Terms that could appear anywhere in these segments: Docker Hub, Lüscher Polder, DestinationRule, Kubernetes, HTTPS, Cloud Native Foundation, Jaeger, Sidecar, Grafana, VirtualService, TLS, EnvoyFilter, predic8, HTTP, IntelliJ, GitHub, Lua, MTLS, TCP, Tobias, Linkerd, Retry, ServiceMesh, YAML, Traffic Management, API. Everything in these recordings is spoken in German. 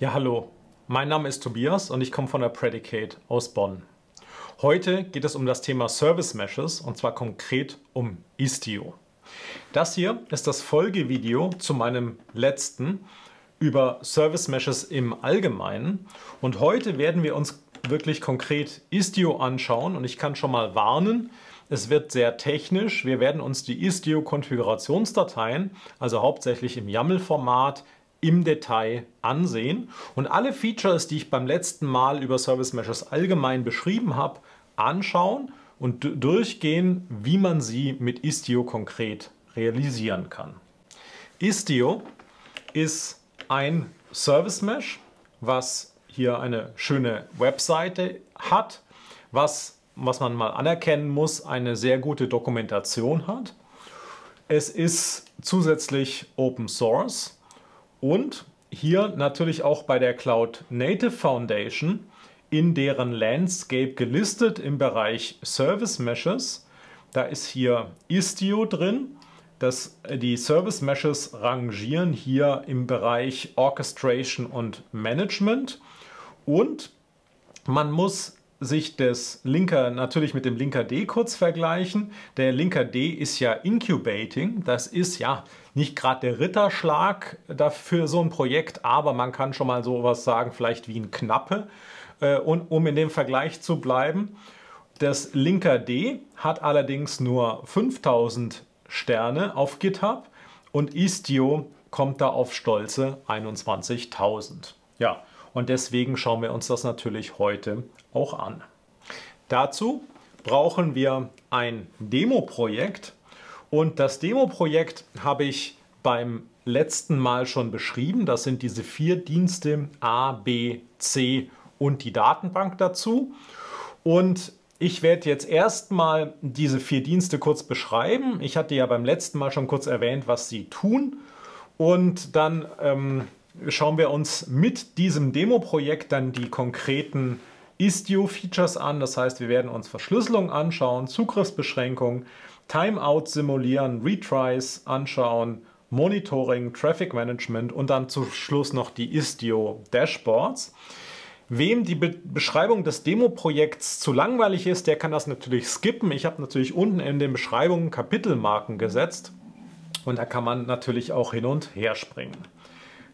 Ja, hallo. Mein Name ist Tobias und ich komme von der predic8 aus Bonn. Heute geht es um das Thema Service Meshes und zwar konkret um Istio. Das hier ist das Folgevideo zu meinem letzten über Service Meshes im Allgemeinen und heute werden wir uns wirklich konkret Istio anschauen und ich kann schon mal warnen, es wird sehr technisch. Wir werden uns die Istio-Konfigurationsdateien, also hauptsächlich im YAML-Format, im Detail ansehen und alle Features, die ich beim letzten Mal über Service Meshes allgemein beschrieben habe, anschauen und durchgehen, wie man sie mit Istio konkret realisieren kann. Istio ist ein Service Mesh, was hier eine schöne Webseite hat, was man mal anerkennen muss, eine sehr gute Dokumentation hat. Es ist zusätzlich Open Source. Und hier natürlich auch bei der Cloud Native Foundation in deren Landscape gelistet im Bereich Service Meshes. Da ist hier Istio drin. Die Service Meshes rangieren hier im Bereich Orchestration und Management. Und man muss sich des Linkerd natürlich mit dem Linkerd kurz vergleichen. Der Linkerd ist ja Incubating. Das ist ja nicht gerade der Ritterschlag dafür so ein Projekt, aber man kann schon mal sowas sagen, vielleicht wie ein Knappe, und um in dem Vergleich zu bleiben. Das Linkerd hat allerdings nur 5000 Sterne auf GitHub und Istio kommt da auf stolze 21.000. Ja, und deswegen schauen wir uns das natürlich heute auch an. Dazu brauchen wir ein Demo-Projekt und das Demo-Projekt habe ich beim letzten Mal schon beschrieben. Das sind diese 4 Dienste A, B, C und die Datenbank dazu. Und ich werde jetzt erstmal diese 4 Dienste kurz beschreiben. Ich hatte ja beim letzten Mal schon kurz erwähnt, was sie tun und dann schauen wir uns mit diesem Demo-Projekt dann die konkreten Istio-Features an, das heißt, wir werden uns Verschlüsselung anschauen, Zugriffsbeschränkung, Timeout simulieren, Retries anschauen, Monitoring, Traffic Management und dann zum Schluss noch die Istio-Dashboards. Wem die Beschreibung des Demo-Projekts zu langweilig ist, der kann das natürlich skippen. Ich habe natürlich unten in den Beschreibungen Kapitelmarken gesetzt und da kann man natürlich auch hin und her springen.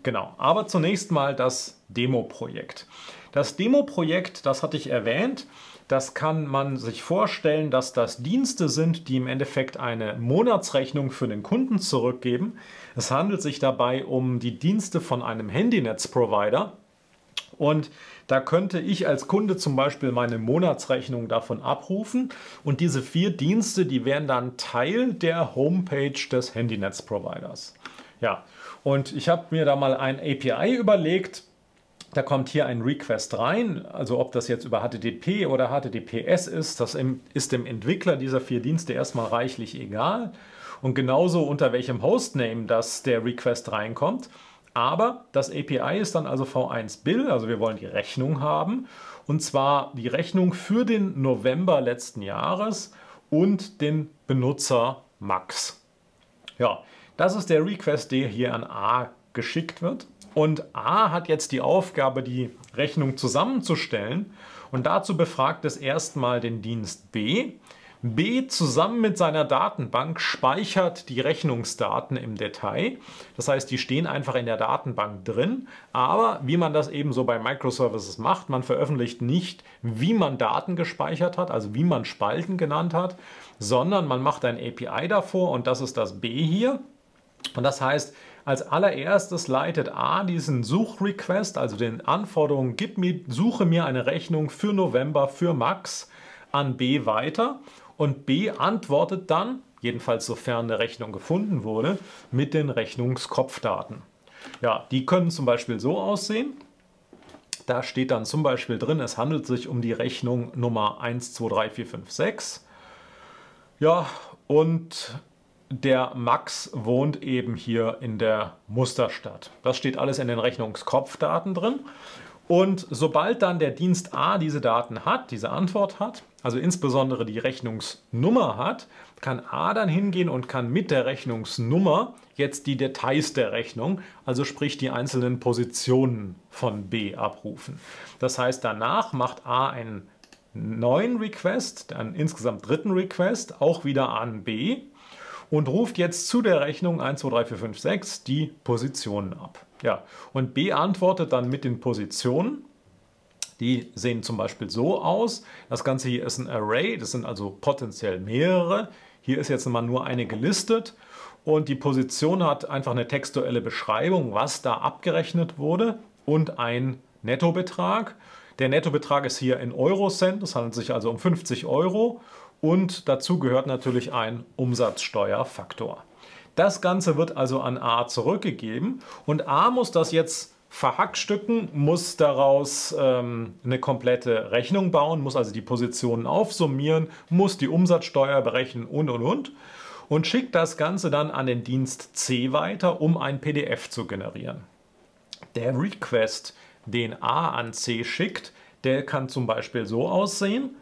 Genau, aber zunächst mal das Demo-Projekt. Das Demo-Projekt, das hatte ich erwähnt, das kann man sich vorstellen, dass das Dienste sind, die im Endeffekt eine Monatsrechnung für den Kunden zurückgeben. Es handelt sich dabei um die Dienste von einem Handynetzprovider. Und da könnte ich als Kunde zum Beispiel meine Monatsrechnung davon abrufen. Und diese 4 Dienste, die wären dann Teil der Homepage des Handynetzproviders. Ja, und ich habe mir da mal ein API überlegt, da kommt hier ein Request rein, also ob das jetzt über HTTP oder HTTPS ist, das ist dem Entwickler dieser 4 Dienste erstmal reichlich egal und genauso unter welchem Hostname das der Request reinkommt, aber das API ist dann also V1 Bill, also wir wollen die Rechnung haben und zwar die Rechnung für den November letzten Jahres und den Benutzer Max. Ja. Das ist der Request, der hier an A geschickt wird. Und A hat jetzt die Aufgabe, die Rechnung zusammenzustellen. Und dazu befragt es erstmal den Dienst B. B zusammen mit seiner Datenbank speichert die Rechnungsdaten im Detail. Das heißt, die stehen einfach in der Datenbank drin. Aber wie man das eben so bei Microservices macht, man veröffentlicht nicht, wie man Daten gespeichert hat, also wie man Spalten genannt hat, sondern man macht ein API davor und das ist das B hier. Und das heißt, als allererstes leitet A diesen Suchrequest, also den Anforderungen, suche mir eine Rechnung für November für Max an B weiter und B antwortet dann, jedenfalls sofern eine Rechnung gefunden wurde, mit den Rechnungskopfdaten. Ja, die können zum Beispiel so aussehen. Da steht dann zum Beispiel drin, es handelt sich um die Rechnung Nummer 123456. Ja, und der Max wohnt eben hier in der Musterstadt. Das steht alles in den Rechnungskopfdaten drin. Und sobald dann der Dienst A diese Daten hat, diese Antwort hat, also insbesondere die Rechnungsnummer hat, kann A dann hingehen und kann mit der Rechnungsnummer jetzt die Details der Rechnung, also sprich die einzelnen Positionen von B abrufen. Das heißt, danach macht A einen neuen Request, einen insgesamt dritten Request, auch wieder an B und ruft jetzt zu der Rechnung 1, 2, 3, 4, 5, 6 die Positionen ab. Ja, und B antwortet dann mit den Positionen. Die sehen zum Beispiel so aus. Das Ganze hier ist ein Array, das sind also potenziell mehrere. Hier ist jetzt mal nur eine gelistet. Und die Position hat einfach eine textuelle Beschreibung, was da abgerechnet wurde und ein Nettobetrag. Der Nettobetrag ist hier in Eurocent, es handelt sich also um 50 Euro. Und dazu gehört natürlich ein Umsatzsteuerfaktor. Das Ganze wird also an A zurückgegeben und A muss das jetzt verhackstücken, muss daraus eine komplette Rechnung bauen, muss also die Positionen aufsummieren, muss die Umsatzsteuer berechnen und schickt das Ganze dann an den Dienst C weiter, um ein PDF zu generieren. Der Request, den A an C schickt, der kann zum Beispiel so aussehen.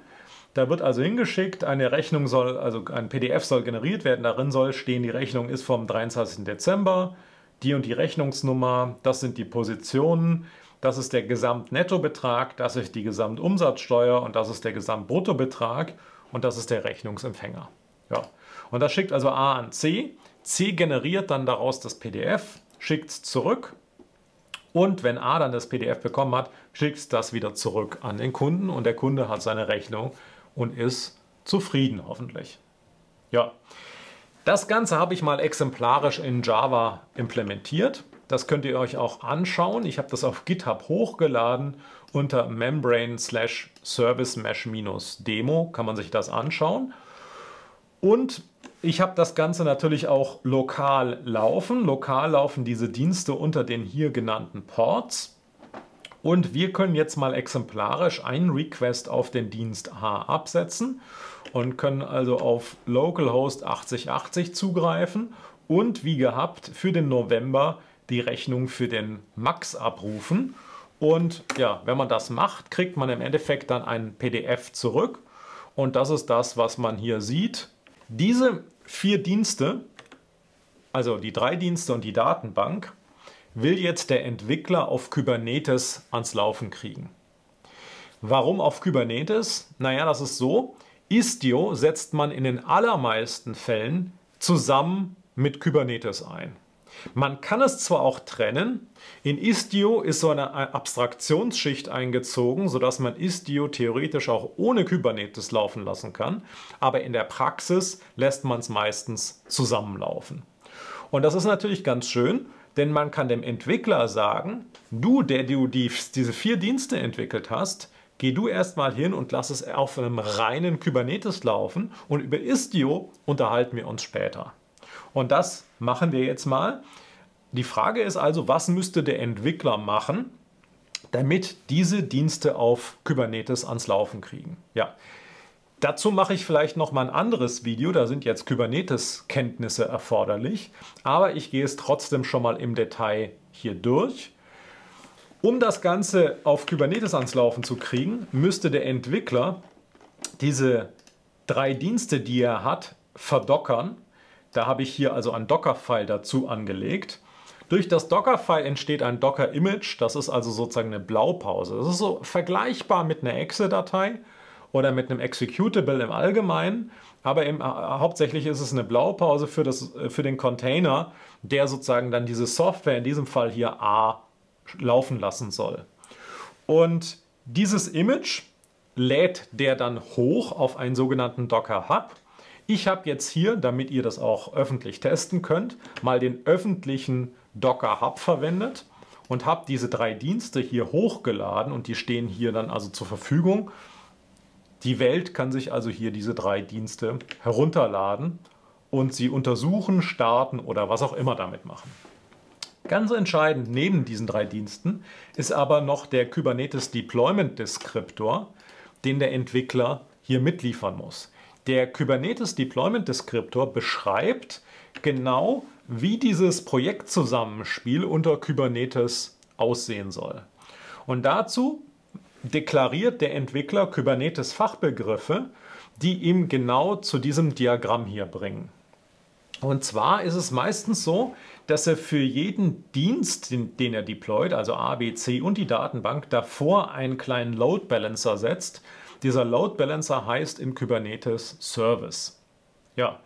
Da wird also hingeschickt, eine Rechnung soll, also ein PDF soll generiert werden, darin soll stehen, die Rechnung ist vom 23. Dezember, die und die Rechnungsnummer, das sind die Positionen, das ist der Gesamtnettobetrag, das ist die Gesamtumsatzsteuer und das ist der Gesamtbruttobetrag und das ist der Rechnungsempfänger. Ja. Und das schickt also A an C, C generiert dann daraus das PDF, schickt es zurück. Und wenn A dann das PDF bekommen hat, schickt es das wieder zurück an den Kunden und der Kunde hat seine Rechnung und ist zufrieden hoffentlich. Ja, das Ganze habe ich mal exemplarisch in Java implementiert. Das könnt ihr euch auch anschauen. Ich habe das auf GitHub hochgeladen unter membrane/service-mesh-demo kann man sich das anschauen. Und ich habe das Ganze natürlich auch lokal laufen. Lokal laufen diese Dienste unter den hier genannten Ports. Und wir können jetzt mal exemplarisch einen Request auf den Dienst A absetzen und können also auf localhost 8080 zugreifen und wie gehabt für den November die Rechnung für den Max abrufen. Und ja, wenn man das macht, kriegt man im Endeffekt dann einen PDF zurück. Und das ist das, was man hier sieht. Diese vier Dienste, also die drei Dienste und die Datenbank, will jetzt der Entwickler auf Kubernetes ans Laufen kriegen. Warum auf Kubernetes? Naja, das ist so, Istio setzt man in den allermeisten Fällen zusammen mit Kubernetes ein. Man kann es zwar auch trennen, in Istio ist so eine Abstraktionsschicht eingezogen, sodass man Istio theoretisch auch ohne Kubernetes laufen lassen kann, aber in der Praxis lässt man es meistens zusammenlaufen. Und das ist natürlich ganz schön, denn man kann dem Entwickler sagen, du, der du diese vier Dienste entwickelt hast, geh du erstmal hin und lass es auf einem reinen Kubernetes laufen und über Istio unterhalten wir uns später. Und das machen wir jetzt mal. Die Frage ist also, was müsste der Entwickler machen, damit diese Dienste auf Kubernetes ans Laufen kriegen? Ja, dazu mache ich vielleicht noch mal ein anderes Video, da sind jetzt Kubernetes-Kenntnisse erforderlich, aber ich gehe es trotzdem schon mal im Detail hier durch. Um das Ganze auf Kubernetes ans Laufen zu kriegen, müsste der Entwickler diese drei Dienste, die er hat, verdockern. Da habe ich hier also ein Docker-File dazu angelegt. Durch das Docker-File entsteht ein Docker-Image, das ist also sozusagen eine Blaupause. Das ist so vergleichbar mit einer Exe-Datei oder mit einem Executable im Allgemeinen, aber hauptsächlich ist es eine Blaupause für den Container, der sozusagen dann diese Software, in diesem Fall hier A, laufen lassen soll. Und dieses Image lädt der dann hoch auf einen sogenannten Docker Hub. Ich habe jetzt hier, damit ihr das auch öffentlich testen könnt, mal den öffentlichen Docker Hub verwendet und habe diese drei Dienste hier hochgeladen und die stehen hier dann also zur Verfügung. Die Welt kann sich also hier diese drei Dienste herunterladen und sie untersuchen, starten oder was auch immer damit machen. Ganz entscheidend neben diesen drei Diensten ist aber noch der Kubernetes Deployment Deskriptor, den der Entwickler hier mitliefern muss. Der Kubernetes Deployment Deskriptor beschreibt genau, wie dieses Projektzusammenspiel unter Kubernetes aussehen soll. Und dazu deklariert der Entwickler Kubernetes-Fachbegriffe, die ihm genau zu diesem Diagramm hier bringen. Und zwar ist es meistens so, dass er für jeden Dienst, den er deployt, also A, B, C und die Datenbank, davor einen kleinen Load Balancer setzt. Dieser Load Balancer heißt in Kubernetes Service. Ja,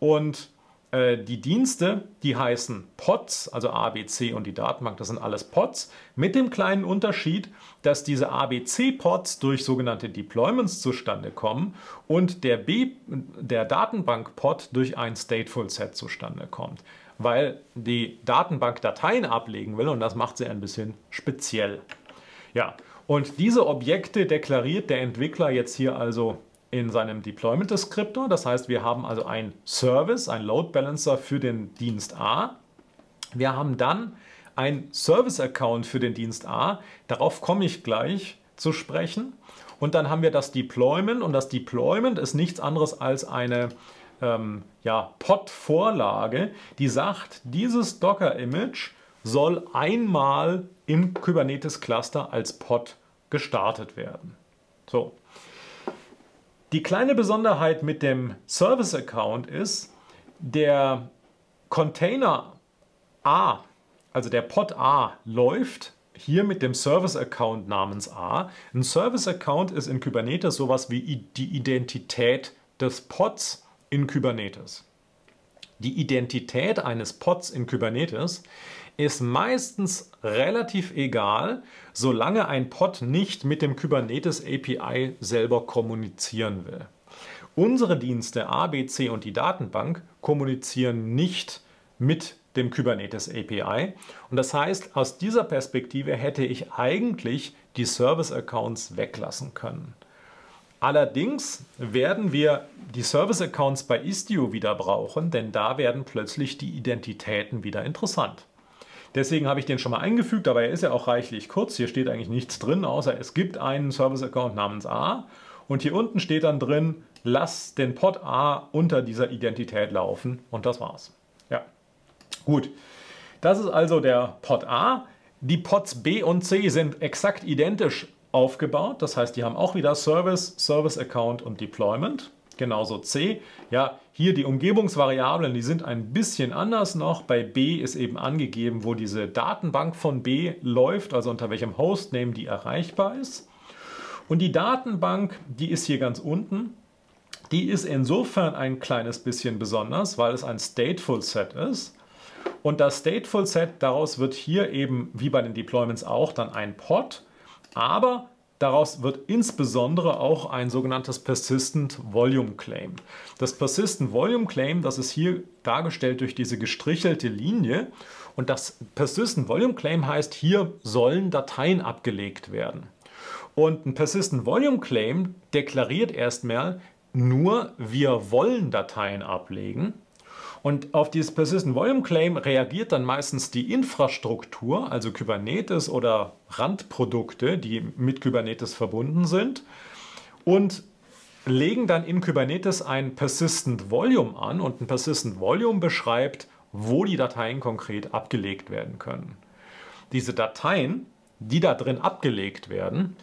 und die Dienste, die heißen Pods, also A, B, C und die Datenbank, das sind alles Pods, mit dem kleinen Unterschied, dass diese A, B, C-Pods durch sogenannte Deployments zustande kommen und der Datenbank-Pod durch ein Stateful-Set zustande kommt, weil die Datenbank Dateien ablegen will und das macht sie ein bisschen speziell. Ja, und diese Objekte deklariert der Entwickler jetzt hier also in seinem Deployment-Deskriptor. Das heißt, wir haben also einen Service, einen Load Balancer für den Dienst A. Wir haben dann einen Service-Account für den Dienst A. Darauf komme ich gleich zu sprechen. Und dann haben wir das Deployment. Und das Deployment ist nichts anderes als eine Pod-Vorlage, die sagt, dieses Docker-Image soll einmal im Kubernetes-Cluster als Pod gestartet werden. So. Die kleine Besonderheit mit dem Service-Account ist, der Container A, also der Pod A, läuft hier mit dem Service-Account namens A. Ein Service-Account ist in Kubernetes sowas wie die Identität des Pods in Kubernetes. Die Identität eines Pods in Kubernetes ist meistens relativ egal, solange ein Pod nicht mit dem Kubernetes API selber kommunizieren will. Unsere Dienste A, B, C und die Datenbank kommunizieren nicht mit dem Kubernetes API. Und das heißt, aus dieser Perspektive hätte ich eigentlich die Service-Accounts weglassen können. Allerdings werden wir die Service-Accounts bei Istio wieder brauchen, denn da werden plötzlich die Identitäten wieder interessant. Deswegen habe ich den schon mal eingefügt, aber er ist ja auch reichlich kurz. Hier steht eigentlich nichts drin, außer es gibt einen Service-Account namens A. Und hier unten steht dann drin, lass den Pod A unter dieser Identität laufen. Und das war's. Ja, gut. Das ist also der Pod A. Die Pods B und C sind exakt identisch aufgebaut. Das heißt, die haben auch wieder Service, Service-Account und Deployment. Genauso C. Ja, hier die Umgebungsvariablen, die sind ein bisschen anders noch. Bei B ist eben angegeben, wo diese Datenbank von B läuft, also unter welchem Hostname die erreichbar ist. Und die Datenbank, die ist hier ganz unten. Die ist insofern ein kleines bisschen besonders, weil es ein Stateful Set ist. Und das Stateful Set, daraus wird hier eben, wie bei den Deployments auch, dann ein Pod. Aber daraus wird insbesondere auch ein sogenanntes Persistent Volume Claim. Das Persistent Volume Claim, das ist hier dargestellt durch diese gestrichelte Linie. Und das Persistent Volume Claim heißt, hier sollen Dateien abgelegt werden. Und ein Persistent Volume Claim deklariert erstmal nur, wir wollen Dateien ablegen. Und auf dieses Persistent Volume Claim reagiert dann meistens die Infrastruktur, also Kubernetes oder Randprodukte, die mit Kubernetes verbunden sind, und legen dann in Kubernetes ein Persistent Volume an. Und ein Persistent Volume beschreibt, wo die Dateien konkret abgelegt werden können. Diese Dateien, die da drin abgelegt werden,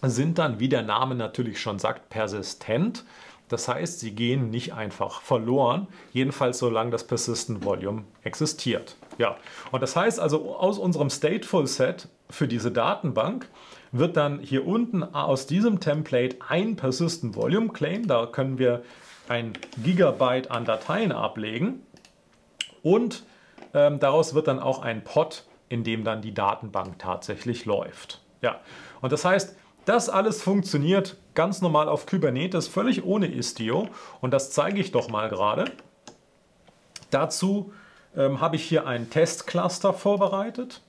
sind dann, wie der Name natürlich schon sagt, persistent. Das heißt, sie gehen nicht einfach verloren, jedenfalls solange das Persistent Volume existiert. Ja, und das heißt also, aus unserem Stateful Set für diese Datenbank wird dann hier unten aus diesem Template ein Persistent Volume Claim. Da können wir 1 GB an Dateien ablegen und daraus wird dann auch ein Pod, in dem dann die Datenbank tatsächlich läuft. Ja, und das heißt, das alles funktioniert ganz normal auf Kubernetes, völlig ohne Istio. Und das zeige ich doch mal gerade. Dazu habe ich hier einen Testcluster vorbereitet.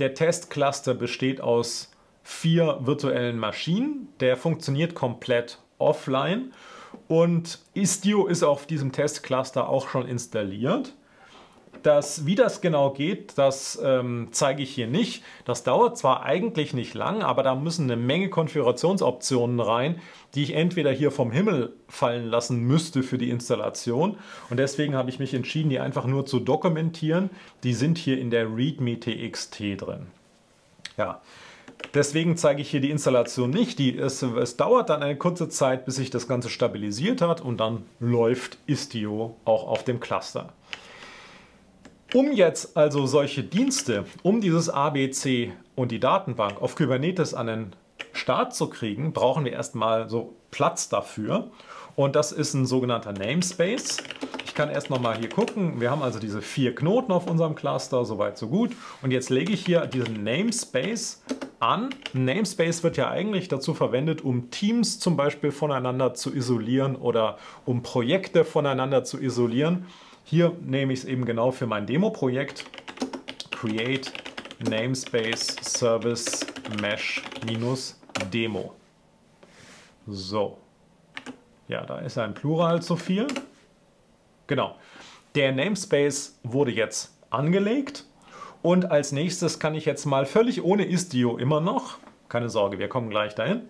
Der Testcluster besteht aus 4 virtuellen Maschinen. Der funktioniert komplett offline. Und Istio ist auf diesem Testcluster auch schon installiert. Wie das genau geht, das zeige ich hier nicht. Das dauert zwar eigentlich nicht lang, aber da müssen eine Menge Konfigurationsoptionen rein, die ich entweder hier vom Himmel fallen lassen müsste für die Installation. Und deswegen habe ich mich entschieden, die einfach nur zu dokumentieren. Die sind hier in der README.txt drin. Ja. Deswegen zeige ich hier die Installation nicht. Es dauert dann eine kurze Zeit, bis sich das Ganze stabilisiert hat, und dann läuft Istio auch auf dem Cluster. Um jetzt also solche Dienste, um dieses ABC und die Datenbank auf Kubernetes an den Start zu kriegen, brauchen wir erstmal so Platz dafür. Und das ist ein sogenannter Namespace. Ich kann erst nochmal hier gucken. Wir haben also diese 4 Knoten auf unserem Cluster, soweit so gut. Und jetzt lege ich hier diesen Namespace an. Namespace wird ja eigentlich dazu verwendet, um Teams zum Beispiel voneinander zu isolieren oder um Projekte voneinander zu isolieren. Hier nehme ich es eben genau für mein Demo-Projekt. Create Namespace Service Mesh-Demo. So. Ja, da ist ein Plural zu viel. Genau. Der Namespace wurde jetzt angelegt. Und als nächstes kann ich jetzt mal völlig ohne Istio immer noch, keine Sorge, wir kommen gleich dahin,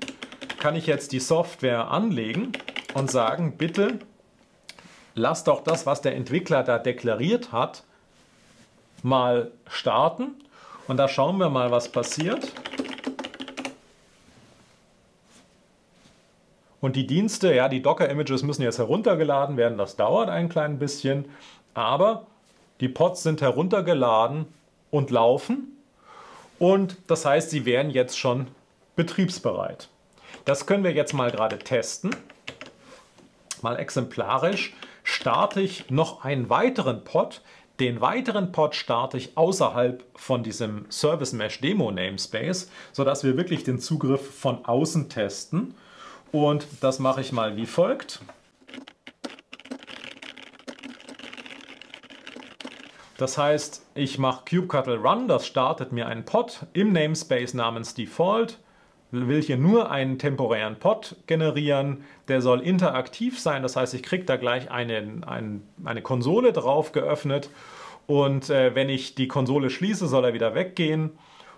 kann ich jetzt die Software anlegen und sagen, bitte, lass doch das, was der Entwickler da deklariert hat, mal starten. Und da schauen wir mal, was passiert. Und die Dienste, ja, die Docker-Images müssen jetzt heruntergeladen werden. Das dauert ein klein bisschen. Aber die Pods sind heruntergeladen und laufen. Und das heißt, sie wären jetzt schon betriebsbereit. Das können wir jetzt mal gerade testen. Mal exemplarisch. Starte ich noch einen weiteren Pod. Den weiteren Pod starte ich außerhalb von diesem Service Mesh Demo Namespace, sodass wir wirklich den Zugriff von außen testen. Und das mache ich mal wie folgt. Das heißt, ich mache kubectl run, das startet mir einen Pod im Namespace namens Default. Will hier nur einen temporären Pod generieren, der soll interaktiv sein, das heißt, ich kriege da gleich eine Konsole drauf geöffnet, und wenn ich die Konsole schließe, soll er wieder weggehen,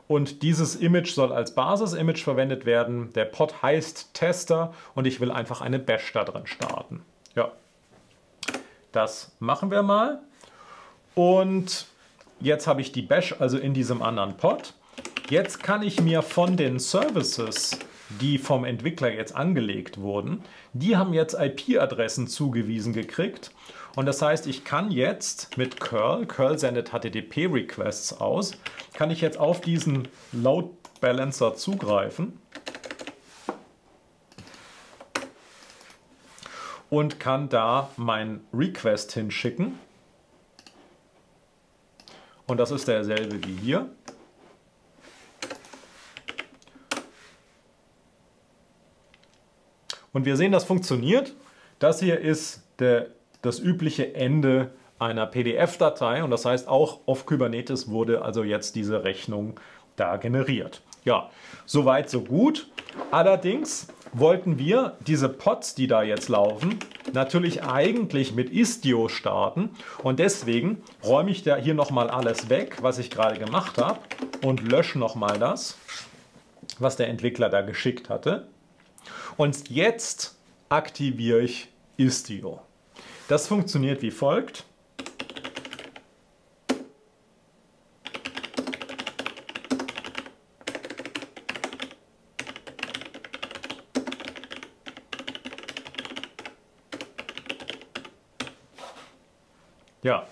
und dieses Image soll als Basis-Image verwendet werden. Der Pod heißt Tester und ich will einfach eine Bash da drin starten. Ja, das machen wir mal, und jetzt habe ich die Bash also in diesem anderen Pod. Jetzt kann ich mir von den Services, die vom Entwickler jetzt angelegt wurden, die haben jetzt IP-Adressen zugewiesen gekriegt. Und das heißt, ich kann jetzt mit curl sendet HTTP-Requests aus, kann ich jetzt auf diesen Load Balancer zugreifen und kann da meinen Request hinschicken. Und das ist derselbe wie hier. Und wir sehen, das funktioniert. Das hier ist das übliche Ende einer PDF-Datei. Und das heißt, auch auf Kubernetes wurde also jetzt diese Rechnung da generiert. Ja, soweit, so gut. Allerdings wollten wir diese Pods, die da jetzt laufen, natürlich eigentlich mit Istio starten. Und deswegen räume ich da hier nochmal alles weg, was ich gerade gemacht habe, und lösche nochmal das, was der Entwickler da geschickt hatte. Und jetzt aktiviere ich Istio. Das funktioniert wie folgt. Ja,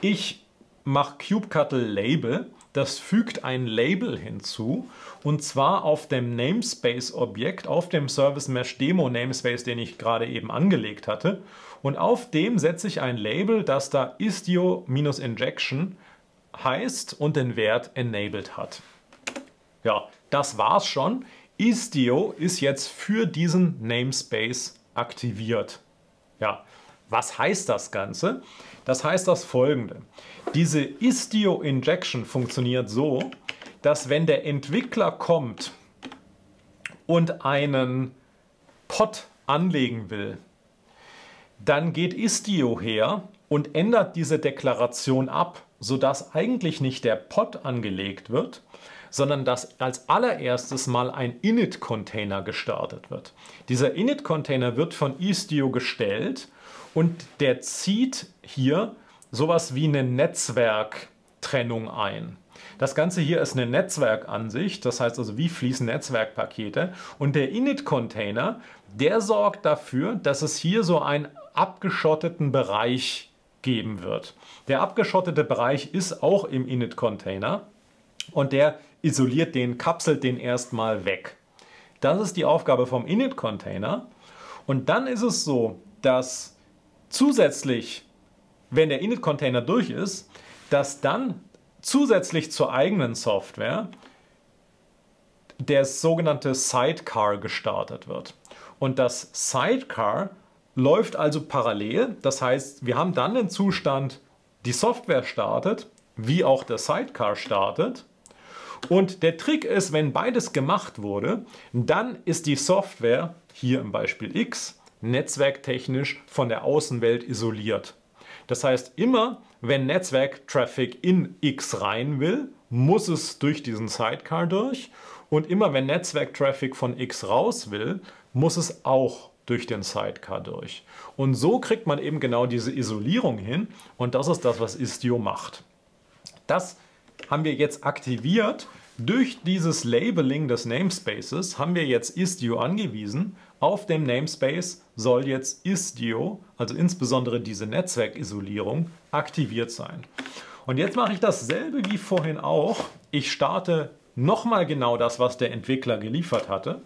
ich mache kubectl Label. Das fügt ein Label hinzu, und zwar auf dem Namespace-Objekt, auf dem Service Mesh Demo Namespace, den ich gerade eben angelegt hatte. Und auf dem setze ich ein Label, das da Istio-Injection heißt und den Wert enabled hat. Ja, das war's schon. Istio ist jetzt für diesen Namespace aktiviert. Ja, was heißt das Ganze? Das heißt das Folgende. Diese Istio-Injection funktioniert so, dass wenn der Entwickler kommt und einen Pod anlegen will, dann geht Istio her und ändert diese Deklaration ab, sodass eigentlich nicht der Pod angelegt wird, sondern dass als allererstes mal ein Init-Container gestartet wird. Dieser Init-Container wird von Istio gestellt, und der zieht hier sowas wie eine Netzwerktrennung ein. Das Ganze hier ist eine Netzwerkansicht, das heißt also, wie fließen Netzwerkpakete. Und der Init-Container, der sorgt dafür, dass es hier so einen abgeschotteten Bereich geben wird. Der abgeschottete Bereich ist auch im Init-Container und der isoliert den, kapselt den erstmal weg. Das ist die Aufgabe vom Init-Container. Und dann ist es so, dass zusätzlich, wenn der Init-Container durch ist, dass dann zusätzlich zur eigenen Software der sogenannte Sidecar gestartet wird. Und das Sidecar läuft also parallel. Das heißt, wir haben dann den Zustand, die Software startet, wie auch der Sidecar startet. Und der Trick ist, wenn beides gemacht wurde, dann ist die Software, hier im Beispiel X, netzwerktechnisch von der Außenwelt isoliert. Das heißt, immer wenn Netzwerk-Traffic in X rein will, muss es durch diesen Sidecar durch. Und immer wenn Netzwerk-Traffic von X raus will, muss es auch durch den Sidecar durch. Und so kriegt man eben genau diese Isolierung hin. Und das ist das, was Istio macht. Das haben wir jetzt aktiviert. Durch dieses Labeling des Namespaces haben wir jetzt Istio angewiesen. Auf dem Namespace soll jetzt Istio, also insbesondere diese Netzwerkisolierung, aktiviert sein. Und jetzt mache ich dasselbe wie vorhin auch. Ich starte nochmal genau das, was der Entwickler geliefert hatte.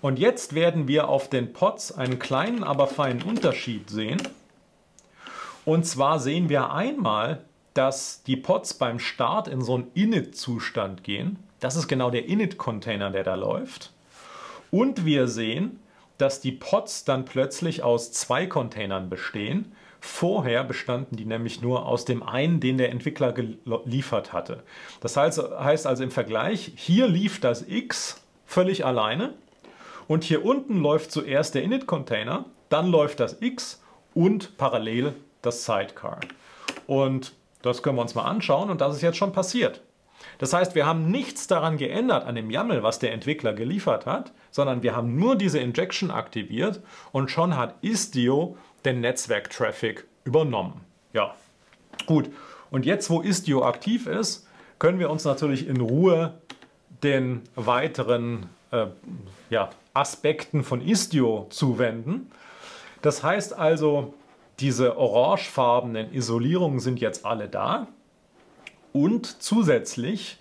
Und jetzt werden wir auf den Pods einen kleinen, aber feinen Unterschied sehen. Und zwar sehen wir einmal, dass die Pods beim Start in so einen Init-Zustand gehen. Das ist genau der Init-Container, der da läuft. Und wir sehen, dass die Pods dann plötzlich aus zwei Containern bestehen. Vorher bestanden die nämlich nur aus dem einen, den der Entwickler geliefert hatte. Das heißt also im Vergleich, hier lief das X völlig alleine und hier unten läuft zuerst der Init-Container, dann läuft das X und parallel das Sidecar. Und das können wir uns mal anschauen und das ist jetzt schon passiert. Das heißt, wir haben nichts daran geändert, an dem YAML, was der Entwickler geliefert hat, sondern wir haben nur diese Injection aktiviert und schon hat Istio den Netzwerk-Traffic übernommen. Ja, gut. Und jetzt, wo Istio aktiv ist, können wir uns natürlich in Ruhe den weiteren Aspekten von Istio zuwenden. Das heißt also, diese orangefarbenen Isolierungen sind jetzt alle da. Und zusätzlich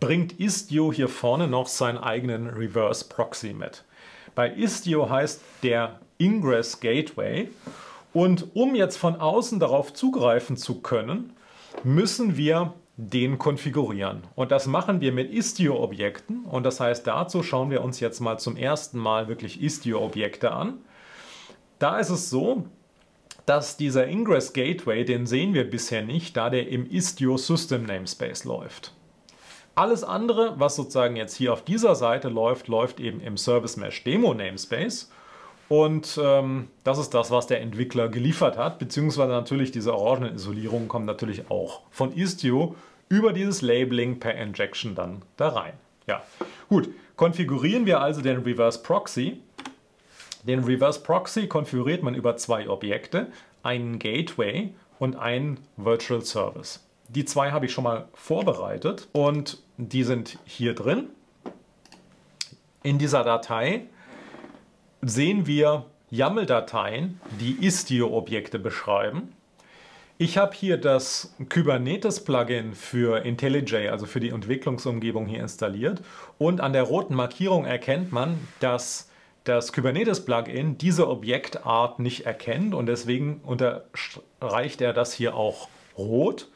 bringt Istio hier vorne noch seinen eigenen Reverse Proxy mit. Bei Istio heißt der Ingress Gateway. Und um jetzt von außen darauf zugreifen zu können, müssen wir den konfigurieren. Und das machen wir mit Istio-Objekten. Und das heißt, dazu schauen wir uns jetzt mal zum ersten Mal wirklich Istio-Objekte an. Da ist es so, dass dieser Ingress Gateway, den sehen wir bisher nicht, da der im Istio System Namespace läuft. Alles andere, was sozusagen jetzt hier auf dieser Seite läuft, läuft eben im Service Mesh Demo Namespace. Und das ist das, was der Entwickler geliefert hat, beziehungsweise natürlich diese orangenen Isolierungen kommen natürlich auch von Istio über dieses Labeling per Injection dann da rein. Ja, gut, konfigurieren wir also den Reverse Proxy. Den Reverse Proxy konfiguriert man über zwei Objekte, einen Gateway und einen Virtual Service. Die zwei habe ich schon mal vorbereitet und die sind hier drin. In dieser Datei sehen wir YAML-Dateien, die Istio-Objekte beschreiben. Ich habe hier das Kubernetes-Plugin für IntelliJ, also für die Entwicklungsumgebung hier installiert. Und an der roten Markierung erkennt man, dass das Kubernetes-Plugin diese Objektart nicht erkennt und deswegen unterstreicht er das hier auch rot.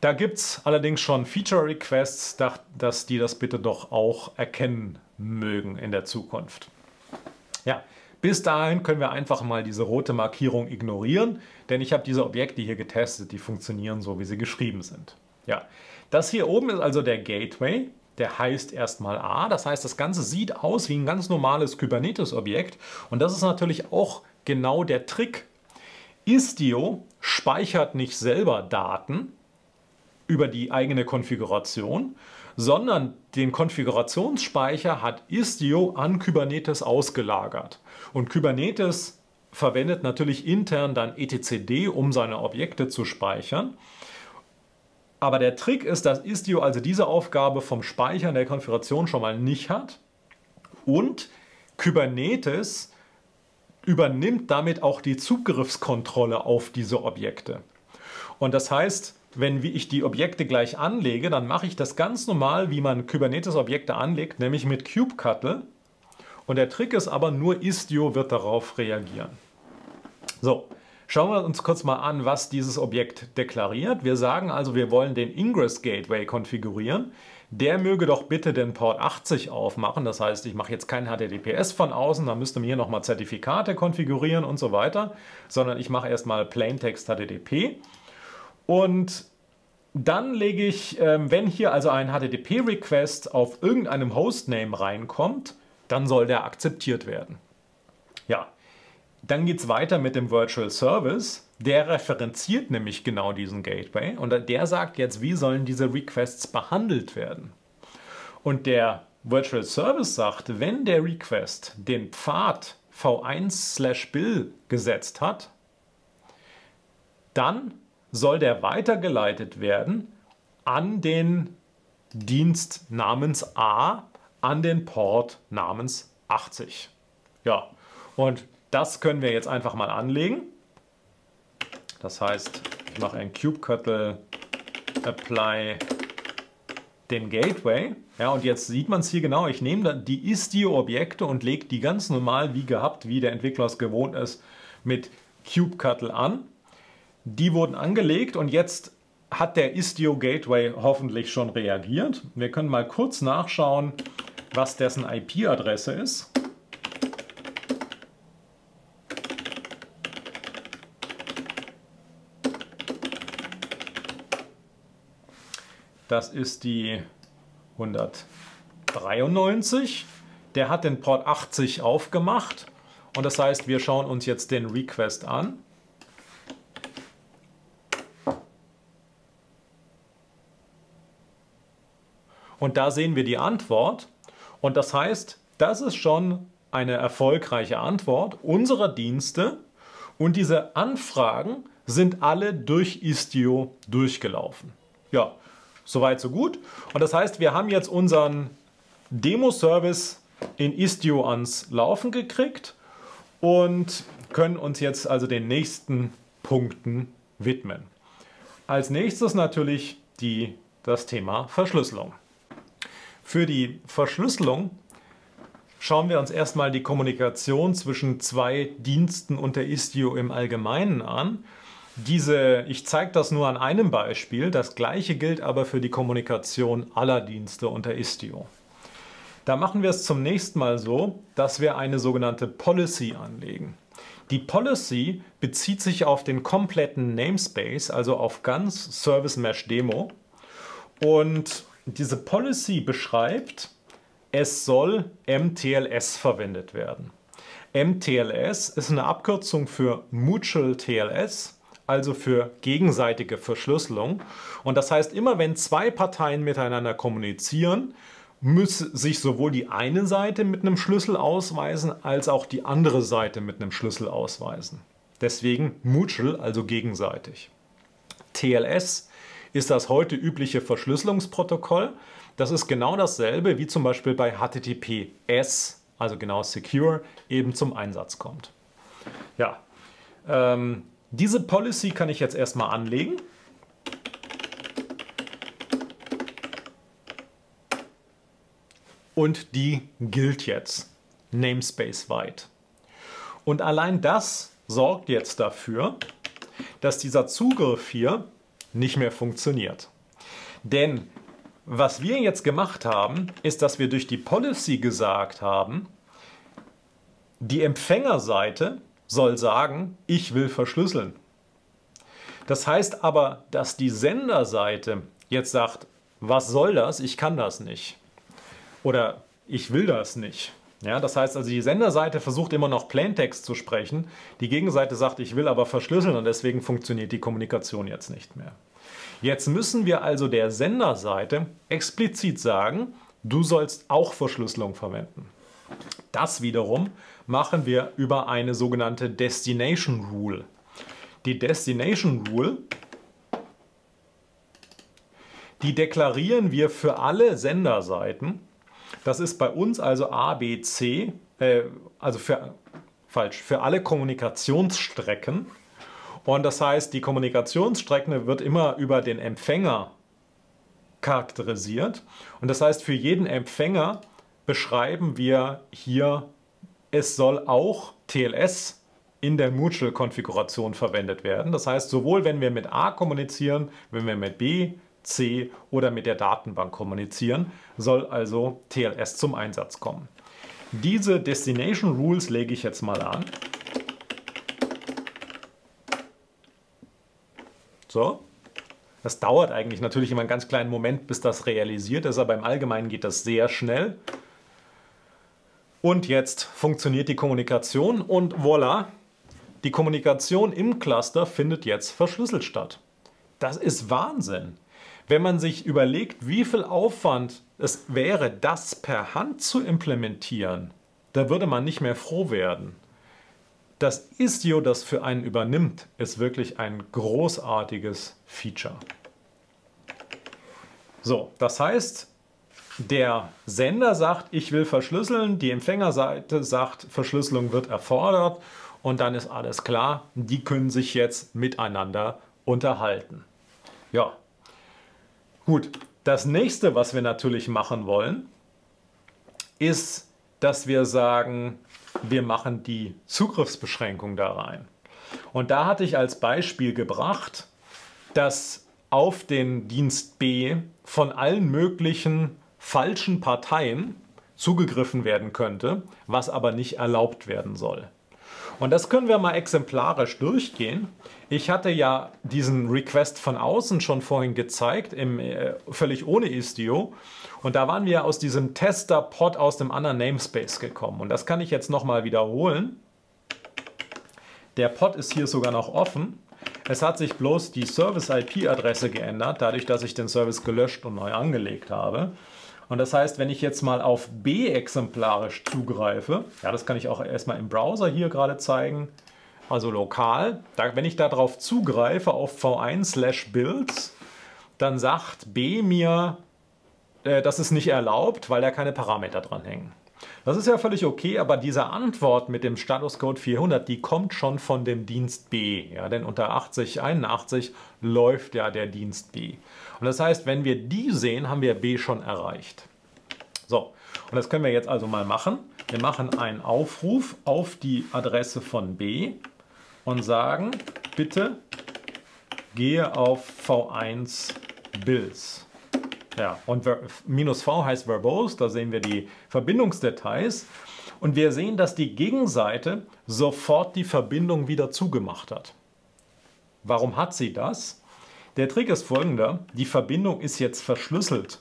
Da gibt es allerdings schon Feature-Requests, dass die das bitte doch auch erkennen mögen in der Zukunft. Ja, bis dahin können wir einfach mal diese rote Markierung ignorieren, denn ich habe diese Objekte hier getestet, die funktionieren so, wie sie geschrieben sind. Ja, das hier oben ist also der Gateway. Der heißt erstmal A, das heißt, das Ganze sieht aus wie ein ganz normales Kubernetes-Objekt. Und das ist natürlich auch genau der Trick. Istio speichert nicht selber Daten über die eigene Konfiguration, sondern den Konfigurationsspeicher hat Istio an Kubernetes ausgelagert. Und Kubernetes verwendet natürlich intern dann etcd, um seine Objekte zu speichern. Aber der Trick ist, dass Istio also diese Aufgabe vom Speichern der Konfiguration schon mal nicht hat und Kubernetes übernimmt damit auch die Zugriffskontrolle auf diese Objekte. Und das heißt, wenn ich die Objekte gleich anlege, dann mache ich das ganz normal, wie man Kubernetes-Objekte anlegt, nämlich mit kubectl. Und der Trick ist aber, nur Istio wird darauf reagieren. So, schauen wir uns kurz mal an, was dieses Objekt deklariert. Wir sagen also, wir wollen den Ingress-Gateway konfigurieren. Der möge doch bitte den Port 80 aufmachen. Das heißt, ich mache jetzt kein HTTPS von außen, dann müsste mir hier nochmal Zertifikate konfigurieren und so weiter, sondern ich mache erstmal Plaintext HTTP. Und dann lege ich, wenn hier also ein HTTP-Request auf irgendeinem Hostname reinkommt, dann soll der akzeptiert werden. Ja, dann geht es weiter mit dem Virtual Service. Der referenziert nämlich genau diesen Gateway und der sagt jetzt, wie sollen diese Requests behandelt werden. Und der Virtual Service sagt, wenn der Request den Pfad v1/bill gesetzt hat, dann soll der weitergeleitet werden an den Dienst namens A, an den Port namens 80. Ja, und das können wir jetzt einfach mal anlegen. Das heißt, ich mache ein kubectl apply den Gateway. Ja, und jetzt sieht man es hier genau. Ich nehme dann die Istio-Objekte und lege die ganz normal, wie gehabt, wie der Entwickler es gewohnt ist, mit kubectl an. Die wurden angelegt und jetzt hat der Istio Gateway hoffentlich schon reagiert. Wir können mal kurz nachschauen, was dessen IP-Adresse ist. Das ist die 193. Der hat den Port 80 aufgemacht und das heißt, wir schauen uns jetzt den Request an. Und da sehen wir die Antwort und das heißt, das ist schon eine erfolgreiche Antwort unserer Dienste und diese Anfragen sind alle durch Istio durchgelaufen. Ja, soweit so gut. Und das heißt, wir haben jetzt unseren Demo-Service in Istio ans Laufen gekriegt und können uns jetzt also den nächsten Punkten widmen. Als nächstes natürlich das Thema Verschlüsselung. Für die Verschlüsselung schauen wir uns erstmal die Kommunikation zwischen zwei Diensten unter Istio im Allgemeinen an. Ich zeige das nur an einem Beispiel, das gleiche gilt aber für die Kommunikation aller Dienste unter Istio. Da machen wir es zum nächsten Mal so, dass wir eine sogenannte Policy anlegen. Die Policy bezieht sich auf den kompletten Namespace, also auf ganz Service Mesh Demo. Und diese Policy beschreibt, es soll MTLS verwendet werden. MTLS ist eine Abkürzung für Mutual TLS, also für gegenseitige Verschlüsselung. Und das heißt, immer wenn zwei Parteien miteinander kommunizieren, muss sich sowohl die eine Seite mit einem Schlüssel ausweisen, als auch die andere Seite mit einem Schlüssel ausweisen. Deswegen Mutual, also gegenseitig. TLS ist das heute übliche Verschlüsselungsprotokoll. Das ist genau dasselbe, wie zum Beispiel bei HTTPS, also genau Secure, eben zum Einsatz kommt. Ja, diese Policy kann ich jetzt erstmal anlegen. Und die gilt jetzt namespace-weit. Und allein das sorgt jetzt dafür, dass dieser Zugriff hier nicht mehr funktioniert. Denn was wir jetzt gemacht haben, ist, dass wir durch die Policy gesagt haben, die Empfängerseite soll sagen, ich will verschlüsseln. Das heißt aber, dass die Senderseite jetzt sagt, was soll das, ich kann das nicht. Oder ich will das nicht. Ja, das heißt also, die Senderseite versucht immer noch Plaintext zu sprechen, die Gegenseite sagt, ich will aber verschlüsseln und deswegen funktioniert die Kommunikation jetzt nicht mehr. Jetzt müssen wir also der Senderseite explizit sagen, du sollst auch Verschlüsselung verwenden. Das wiederum machen wir über eine sogenannte DestinationRule. Die DestinationRule Die deklarieren wir für alle Senderseiten. Das ist bei uns also ABC, für alle Kommunikationsstrecken. Und das heißt, die Kommunikationsstrecke wird immer über den Empfänger charakterisiert. Und das heißt, für jeden Empfänger beschreiben wir hier, es soll auch TLS in der Mutual-Konfiguration verwendet werden. Das heißt, sowohl wenn wir mit A kommunizieren, wenn wir mit B, C oder mit der Datenbank kommunizieren, soll also TLS zum Einsatz kommen. Diese Destination Rules lege ich jetzt mal an. So. Das dauert eigentlich natürlich immer einen ganz kleinen Moment, bis das realisiert ist, aber im Allgemeinen geht das sehr schnell. Und jetzt funktioniert die Kommunikation und voilà, die Kommunikation im Cluster findet jetzt verschlüsselt statt. Das ist Wahnsinn. Wenn man sich überlegt, wie viel Aufwand es wäre, das per Hand zu implementieren, da würde man nicht mehr froh werden. Dass Istio das für einen übernimmt, ist wirklich ein großartiges Feature. So, das heißt, der Sender sagt, ich will verschlüsseln, die Empfängerseite sagt, Verschlüsselung wird erfordert und dann ist alles klar. Die können sich jetzt miteinander unterhalten. Ja, gut. Das nächste, was wir natürlich machen wollen, ist, dass wir sagen, wir machen die Zugriffsbeschränkung da rein. Und da hatte ich als Beispiel gebracht, dass auf den Dienst B von allen möglichen falschen Parteien zugegriffen werden könnte, was aber nicht erlaubt werden soll. Und das können wir mal exemplarisch durchgehen. Ich hatte ja diesen Request von außen schon vorhin gezeigt, völlig ohne Istio. Und da waren wir aus diesem Tester-Pod aus dem anderen Namespace gekommen. Und das kann ich jetzt nochmal wiederholen. Der Pod ist hier sogar noch offen. Es hat sich bloß die Service-IP-Adresse geändert, dadurch, dass ich den Service gelöscht und neu angelegt habe. Und das heißt, wenn ich jetzt mal auf B exemplarisch zugreife, ja, das kann ich auch erstmal im Browser hier gerade zeigen, also lokal, wenn ich darauf zugreife, auf v1/builds, dann sagt B mir, das ist nicht erlaubt, weil da keine Parameter dran hängen. Das ist ja völlig okay, aber diese Antwort mit dem Statuscode 400, die kommt schon von dem Dienst B. Ja, denn unter 8081 läuft ja der Dienst B. Und das heißt, wenn wir die sehen, haben wir B schon erreicht. So, und das können wir jetzt also mal machen. Wir machen einen Aufruf auf die Adresse von B und sagen, bitte gehe auf v1/builds. Ja, und -v heißt verbose, da sehen wir die Verbindungsdetails. Und wir sehen, dass die Gegenseite sofort die Verbindung wieder zugemacht hat. Warum hat sie das? Der Trick ist folgender, die Verbindung ist jetzt verschlüsselt.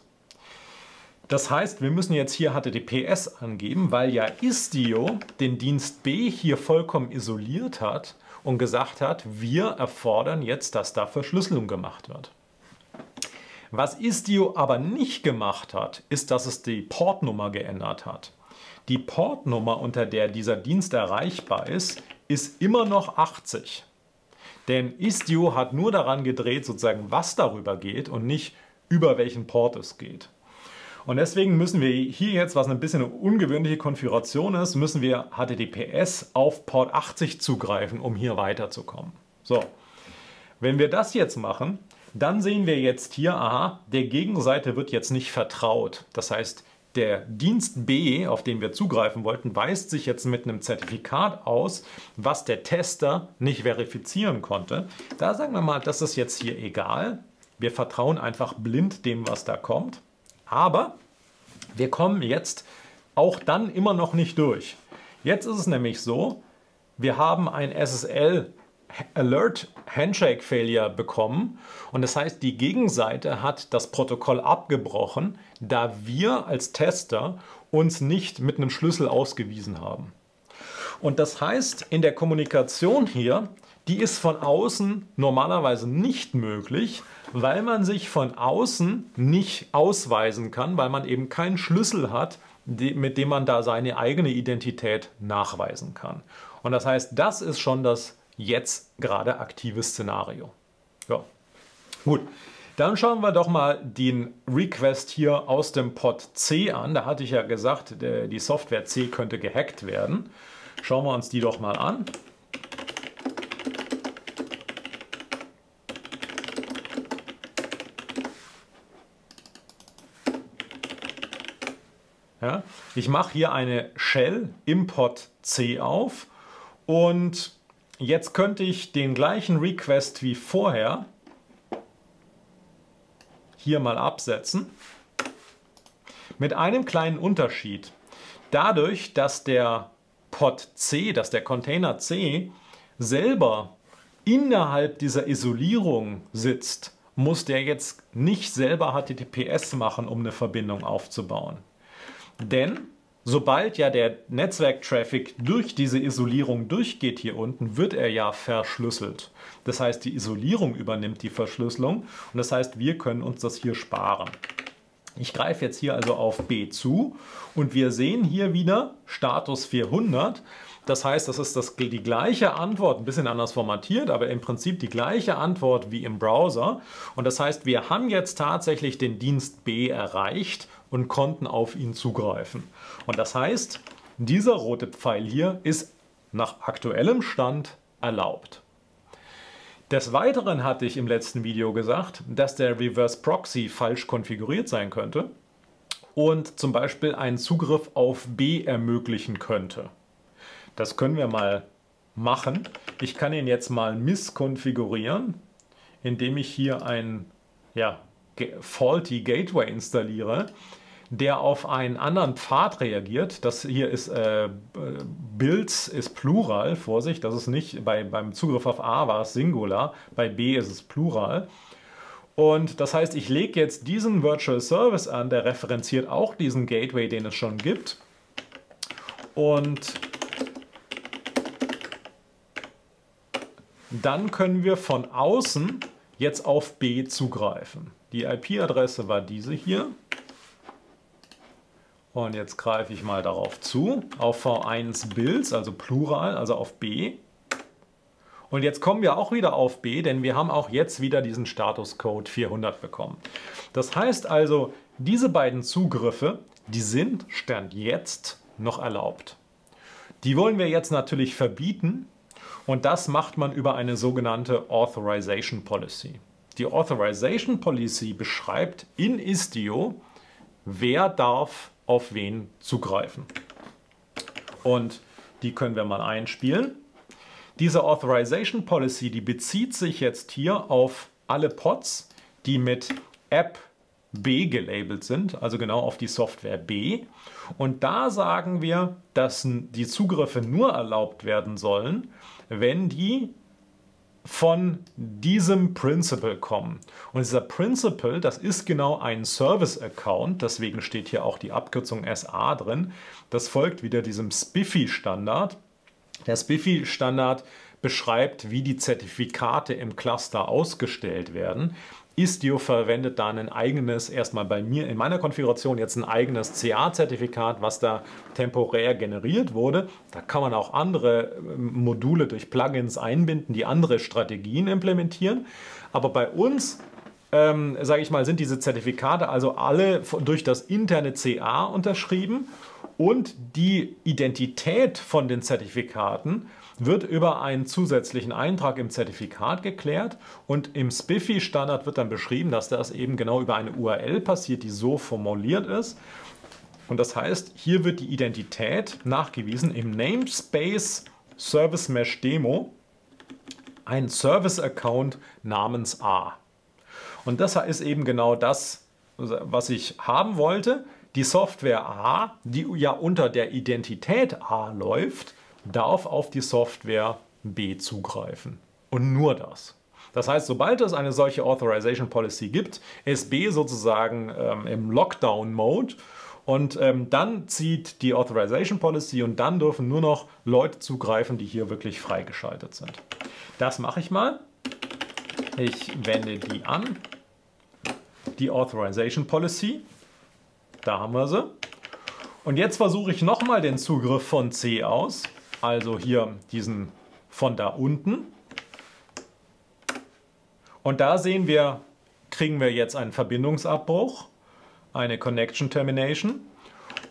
Das heißt, wir müssen jetzt hier HTTPS angeben, weil ja Istio den Dienst B hier vollkommen isoliert hat und gesagt hat, wir erfordern jetzt, dass da Verschlüsselung gemacht wird. Was Istio aber nicht gemacht hat, ist, dass es die Portnummer geändert hat. Die Portnummer, unter der dieser Dienst erreichbar ist immer noch 80. Denn Istio hat nur daran gedreht, sozusagen, was darüber geht und nicht, über welchen Port es geht. Und deswegen müssen wir hier jetzt, was ein bisschen eine ungewöhnliche Konfiguration ist, müssen wir HTTPS auf Port 80 zugreifen, um hier weiterzukommen. So, wenn wir das jetzt machen, dann sehen wir jetzt hier, aha, der Gegenseite wird jetzt nicht vertraut. Das heißt, der Dienst B, auf den wir zugreifen wollten, weist sich jetzt mit einem Zertifikat aus, was der Tester nicht verifizieren konnte. Da sagen wir mal, das ist jetzt hier egal. Wir vertrauen einfach blind dem, was da kommt. Aber wir kommen jetzt auch dann immer noch nicht durch. Jetzt ist es nämlich so, wir haben ein SSL Alert Handshake Failure bekommen und das heißt, die Gegenseite hat das Protokoll abgebrochen, da wir als Tester uns nicht mit einem Schlüssel ausgewiesen haben. Und das heißt, in der Kommunikation hier, die ist von außen normalerweise nicht möglich, weil man sich von außen nicht ausweisen kann, weil man eben keinen Schlüssel hat, mit dem man da seine eigene Identität nachweisen kann. Und das heißt, das ist schon das jetzt gerade aktive Szenario. Ja, gut. Dann schauen wir doch mal den Request hier aus dem Pod C an. Da hatte ich ja gesagt, die Software C könnte gehackt werden. Schauen wir uns die doch mal an. Ja, ich mache hier eine Shell im Pod C auf und jetzt könnte ich den gleichen Request wie vorher hier mal absetzen. Mit einem kleinen Unterschied. Dadurch, dass der Pod C, dass der Container C selber innerhalb dieser Isolierung sitzt, muss der jetzt nicht selber HTTPS machen, um eine Verbindung aufzubauen. Denn sobald ja der Netzwerktraffic durch diese Isolierung durchgeht hier unten, wird er ja verschlüsselt. Das heißt, die Isolierung übernimmt die Verschlüsselung und das heißt, wir können uns das hier sparen. Ich greife jetzt hier also auf B zu und wir sehen hier wieder Status 400. Das heißt, das ist die gleiche Antwort, ein bisschen anders formatiert, aber im Prinzip die gleiche Antwort wie im Browser. Und das heißt, wir haben jetzt tatsächlich den Dienst B erreicht und konnten auf ihn zugreifen. Und das heißt, dieser rote Pfeil hier ist nach aktuellem Stand erlaubt. Des Weiteren hatte ich im letzten Video gesagt, dass der Reverse Proxy falsch konfiguriert sein könnte und zum Beispiel einen Zugriff auf B ermöglichen könnte. Das können wir mal machen. Ich kann ihn jetzt mal misskonfigurieren, indem ich hier einen faulty Gateway installiere, der auf einen anderen Pfad reagiert. Das hier ist Builds ist Plural, Vorsicht, das ist nicht, beim Zugriff auf A war es Singular, bei B ist es Plural. Und das heißt, ich lege jetzt diesen Virtual Service an, der referenziert auch diesen Gateway, den es schon gibt. Und dann können wir von außen jetzt auf B zugreifen. Die IP-Adresse war diese hier. Und jetzt greife ich mal darauf zu, auf V1 Builds, also Plural, also auf B. Und jetzt kommen wir auch wieder auf B, denn wir haben auch jetzt wieder diesen Statuscode 400 bekommen. Das heißt also, diese beiden Zugriffe, die sind Stand jetzt noch erlaubt. Die wollen wir jetzt natürlich verbieten und das macht man über eine sogenannte Authorization Policy. Die Authorization Policy beschreibt in Istio, wer darf auf wen zugreifen. Und die können wir mal einspielen. Diese Authorization Policy, die bezieht sich jetzt hier auf alle Pods, die mit App B gelabelt sind, also genau auf die Software B. Und da sagen wir, dass die Zugriffe nur erlaubt werden sollen, wenn die von diesem Principal kommen. Und dieser Principal, das ist genau ein Service-Account, deswegen steht hier auch die Abkürzung SA drin. Das folgt wieder diesem SPIFI-Standard. Der SPIFI-Standard beschreibt, wie die Zertifikate im Cluster ausgestellt werden. Istio verwendet da ein eigenes, erstmal bei mir in meiner Konfiguration jetzt ein eigenes CA-Zertifikat, was da temporär generiert wurde. Da kann man auch andere Module durch Plugins einbinden, die andere Strategien implementieren. Aber bei uns, sage ich mal, sind diese Zertifikate also alle durch das interne CA unterschrieben und die Identität von den Zertifikaten wird über einen zusätzlichen Eintrag im Zertifikat geklärt und im SPIFI-Standard wird dann beschrieben, dass das eben genau über eine URL passiert, die so formuliert ist. Und das heißt, hier wird die Identität nachgewiesen im Namespace Service Mesh Demo, ein Service-Account namens A. Und das ist eben genau das, was ich haben wollte. Die Software A, die ja unter der Identität A läuft, darf auf die Software B zugreifen. Und nur das. Das heißt, sobald es eine solche Authorization Policy gibt, ist B sozusagen im Lockdown-Mode und dann zieht die Authorization Policy und dann dürfen nur noch Leute zugreifen, die hier wirklich freigeschaltet sind. Das mache ich mal. Ich wende die an. Die Authorization Policy. Da haben wir sie. Und jetzt versuche ich nochmal den Zugriff von C aus. Also hier diesen von da unten. Und da sehen wir kriegen wir jetzt einen Verbindungsabbruch, eine Connection Termination.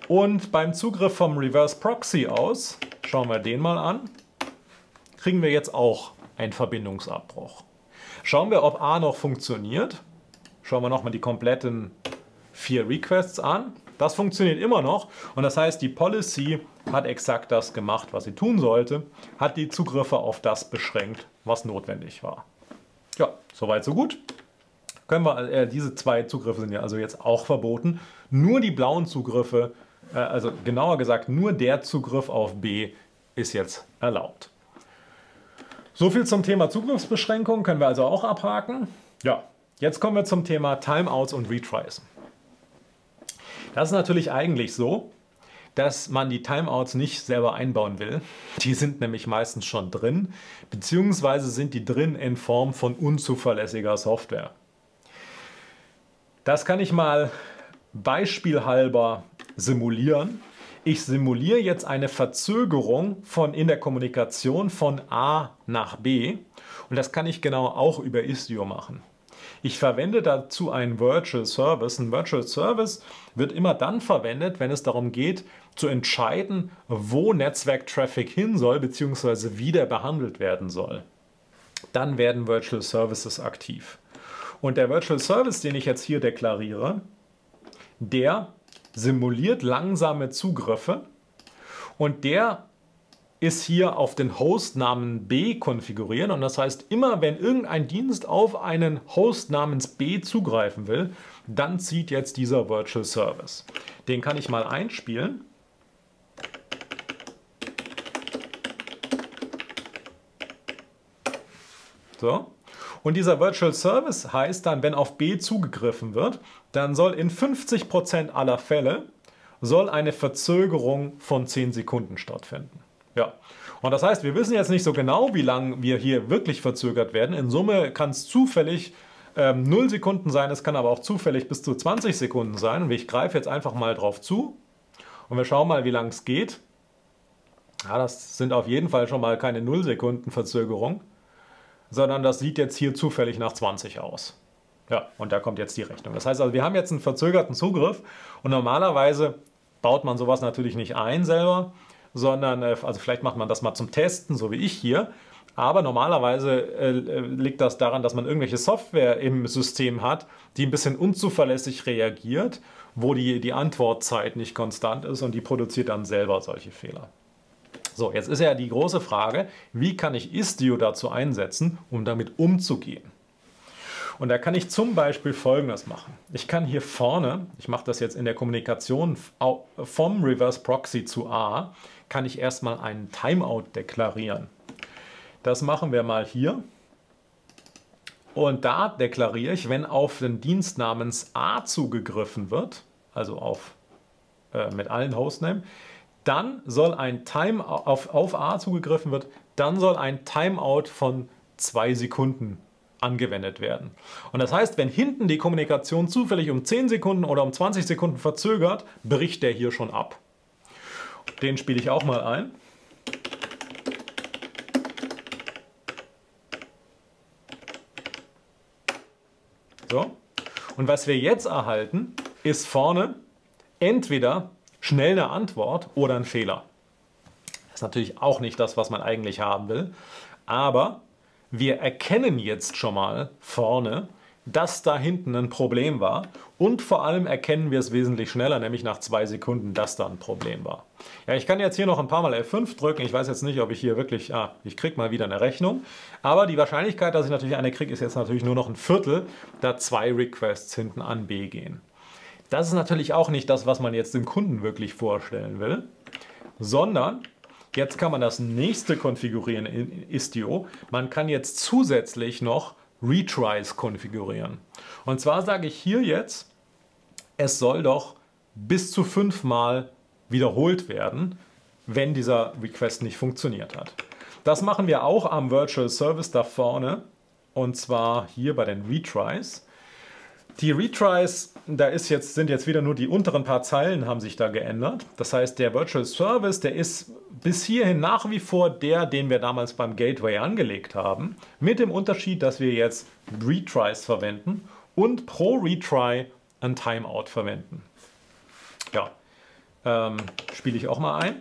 Und beim Zugriff vom Reverse Proxy aus, schauen wir den mal an, kriegen wir jetzt auch einen Verbindungsabbruch. Schauen wir, ob A noch funktioniert. Schauen wir nochmal die kompletten 4 Requests an. Das funktioniert immer noch und das heißt, die Policy hat exakt das gemacht, was sie tun sollte, hat die Zugriffe auf das beschränkt, was notwendig war. Ja, soweit so gut. Können wir, diese 2 Zugriffe sind ja also jetzt auch verboten. Nur die blauen Zugriffe, also genauer gesagt, nur der Zugriff auf B ist jetzt erlaubt. So viel zum Thema Zugriffsbeschränkung, können wir also auch abhaken. Ja, jetzt kommen wir zum Thema Timeouts und Retries. Das ist natürlich eigentlich so, dass man die Timeouts nicht selber einbauen will. Die sind nämlich meistens schon drin, beziehungsweise sind die drin in Form von unzuverlässiger Software. Das kann ich mal beispielhalber simulieren. Ich simuliere jetzt eine Verzögerung in der Kommunikation von A nach B und das kann ich genau auch über Istio machen. Ich verwende dazu einen Virtual Service. Ein Virtual Service wird immer dann verwendet, wenn es darum geht, zu entscheiden, wo Netzwerk-Traffic hin soll bzw. wie der behandelt werden soll. Dann werden Virtual Services aktiv. Und der Virtual Service, den ich jetzt hier deklariere, der simuliert langsame Zugriffe und der ist hier auf den Hostnamen B konfigurieren und das heißt, immer wenn irgendein Dienst auf einen Host namens B zugreifen will, dann zieht jetzt dieser Virtual Service. Den kann ich mal einspielen. So. Und dieser Virtual Service heißt dann, wenn auf B zugegriffen wird, dann soll in 50% aller Fälle eine Verzögerung von 10 Sekunden stattfinden. Ja, und das heißt, wir wissen jetzt nicht so genau, wie lange wir hier wirklich verzögert werden. In Summe kann es zufällig 0 Sekunden sein, es kann aber auch zufällig bis zu 20 Sekunden sein. Und ich greife jetzt einfach mal drauf zu und wir schauen mal, wie lange es geht. Ja, das sind auf jeden Fall schon mal keine 0 Sekunden Verzögerung, sondern das sieht jetzt hier zufällig nach 20 aus. Ja, und da kommt jetzt die Rechnung. Das heißt also, wir haben jetzt einen verzögerten Zugriff und normalerweise baut man sowas natürlich nicht ein selber, sondern, also vielleicht macht man das mal zum Testen, so wie ich hier, aber normalerweise liegt das daran, dass man irgendwelche Software im System hat, die ein bisschen unzuverlässig reagiert, wo die Antwortzeit nicht konstant ist und die produziert dann selber solche Fehler. So, jetzt ist ja die große Frage, wie kann ich Istio dazu einsetzen, um damit umzugehen? Und da kann ich zum Beispiel Folgendes machen. Ich kann hier vorne, ich mache das jetzt in der Kommunikation vom Reverse Proxy zu A, kann ich erstmal einen Timeout deklarieren. Das machen wir mal hier. Und da deklariere ich, wenn auf den Dienst namens A zugegriffen wird, also auf, mit allen Hostnames, dann soll ein Timeout, auf A zugegriffen wird, dann soll ein Timeout von 2 Sekunden angewendet werden. Und das heißt, wenn hinten die Kommunikation zufällig um 10 Sekunden oder um 20 Sekunden verzögert, bricht der hier schon ab. Den spiele ich auch mal ein. So. Und was wir jetzt erhalten, ist vorne entweder schnell eine Antwort oder ein Fehler. Das ist natürlich auch nicht das, was man eigentlich haben will, aber wir erkennen jetzt schon mal vorne, dass da hinten ein Problem war und vor allem erkennen wir es wesentlich schneller, nämlich nach 2 Sekunden, dass da ein Problem war. Ja, ich kann jetzt hier noch ein paar Mal F5 drücken, ich weiß jetzt nicht, ob ich hier wirklich, ich kriege mal wieder eine Rechnung, aber die Wahrscheinlichkeit, dass ich natürlich eine kriege, ist jetzt natürlich nur noch 1/4, da 2 Requests hinten an B gehen. Das ist natürlich auch nicht das, was man jetzt dem Kunden wirklich vorstellen will, sondern jetzt kann man das nächste konfigurieren in Istio. Man kann jetzt zusätzlich noch Retries konfigurieren. Und zwar sage ich hier jetzt, es soll doch bis zu 5-mal wiederholt werden, wenn dieser Request nicht funktioniert hat. Das machen wir auch am Virtual Service da vorne und zwar hier bei den Retries. Die Retries, sind jetzt wieder nur die unteren paar Zeilen haben sich da geändert. Das heißt, der Virtual Service, der ist bis hierhin nach wie vor der, den wir damals beim Gateway angelegt haben, mit dem Unterschied, dass wir jetzt Retries verwenden und pro Retry ein Timeout verwenden. Ja, spiele ich auch mal ein.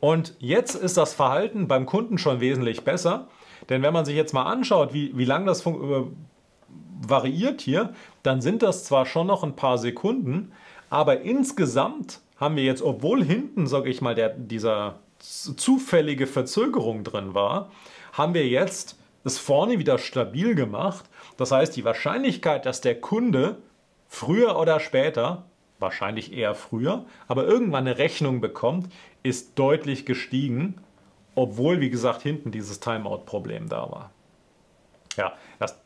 Und jetzt ist das Verhalten beim Kunden schon wesentlich besser, denn wenn man sich jetzt mal anschaut, wie lange das variiert hier, dann sind das zwar schon noch ein paar Sekunden, aber insgesamt haben wir jetzt, obwohl hinten, sage ich mal, dieser zufällige Verzögerung drin war, haben wir jetzt das vorne wieder stabil gemacht. Das heißt, die Wahrscheinlichkeit, dass der Kunde früher oder später, wahrscheinlich eher früher, aber irgendwann eine Rechnung bekommt, ist deutlich gestiegen, obwohl, wie gesagt, hinten dieses Timeout-Problem da war. Ja, das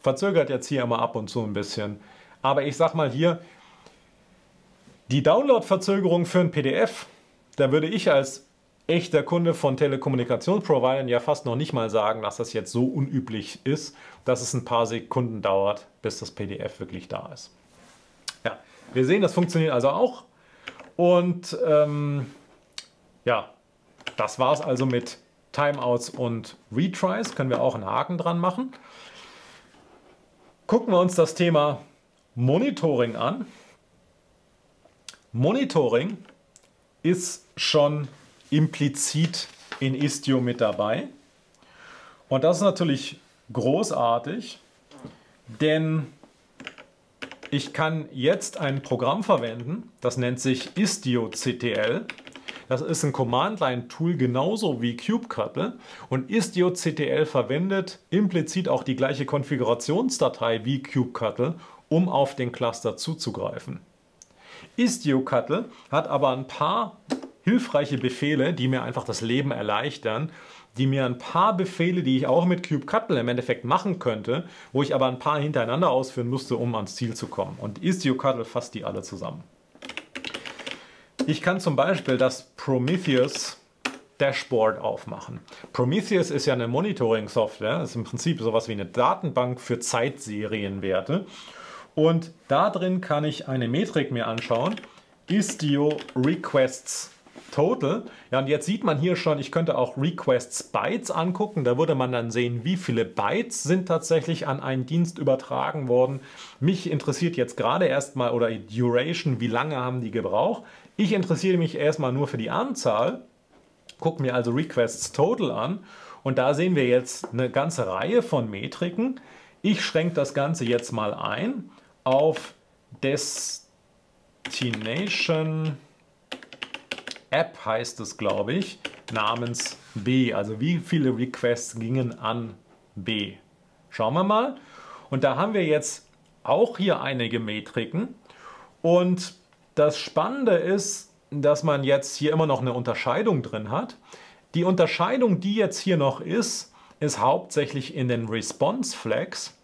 verzögert jetzt hier immer ab und zu ein bisschen. Aber ich sag mal hier, die Download-Verzögerung für ein PDF, da würde ich als echter Kunde von Telekommunikationsprovidern ja fast noch nicht mal sagen, dass das jetzt so unüblich ist, dass es ein paar Sekunden dauert, bis das PDF wirklich da ist. Ja, wir sehen, das funktioniert also auch. Und ja, das war es also mit Timeouts und Retries. Können wir auch einen Haken dran machen. Gucken wir uns das Thema Monitoring an. Monitoring ist schon implizit in Istio mit dabei. Und das ist natürlich großartig, denn ich kann jetzt ein Programm verwenden, das nennt sich Istio CTL. Das ist ein Command-Line-Tool, genauso wie kubectl. Und Istio CTL verwendet implizit auch die gleiche Konfigurationsdatei wie kubectl, um auf den Cluster zuzugreifen. Istio-CTL hat aber ein paar hilfreiche Befehle, die mir einfach das Leben erleichtern, die mir ein paar Befehle, die ich auch mit kubectl im Endeffekt machen könnte, wo ich aber ein paar hintereinander ausführen müsste, um ans Ziel zu kommen. Und Istio-CTL fasst die alle zusammen. Ich kann zum Beispiel das Prometheus Dashboard aufmachen. Prometheus ist ja eine Monitoring-Software, ist im Prinzip sowas wie eine Datenbank für Zeitserienwerte. Und da drin kann ich eine Metrik mir anschauen, Istio Requests Total. Ja, und jetzt sieht man hier schon, ich könnte auch Requests Bytes angucken. Da würde man dann sehen, wie viele Bytes sind tatsächlich an einen Dienst übertragen worden. Mich interessiert jetzt gerade erstmal, oder Duration, wie lange haben die gebraucht. Ich interessiere mich erstmal nur für die Anzahl, gucke mir also Requests Total an. Und da sehen wir jetzt eine ganze Reihe von Metriken. Ich schränke das Ganze jetzt mal ein auf Destination App heißt es, glaube ich, namens B. Also wie viele Requests gingen an B. Schauen wir mal. Und da haben wir jetzt auch hier einige Metriken. Und das Spannende ist, dass man jetzt hier immer noch eine Unterscheidung drin hat. Die Unterscheidung, die jetzt hier noch ist, ist hauptsächlich in den Response Flags.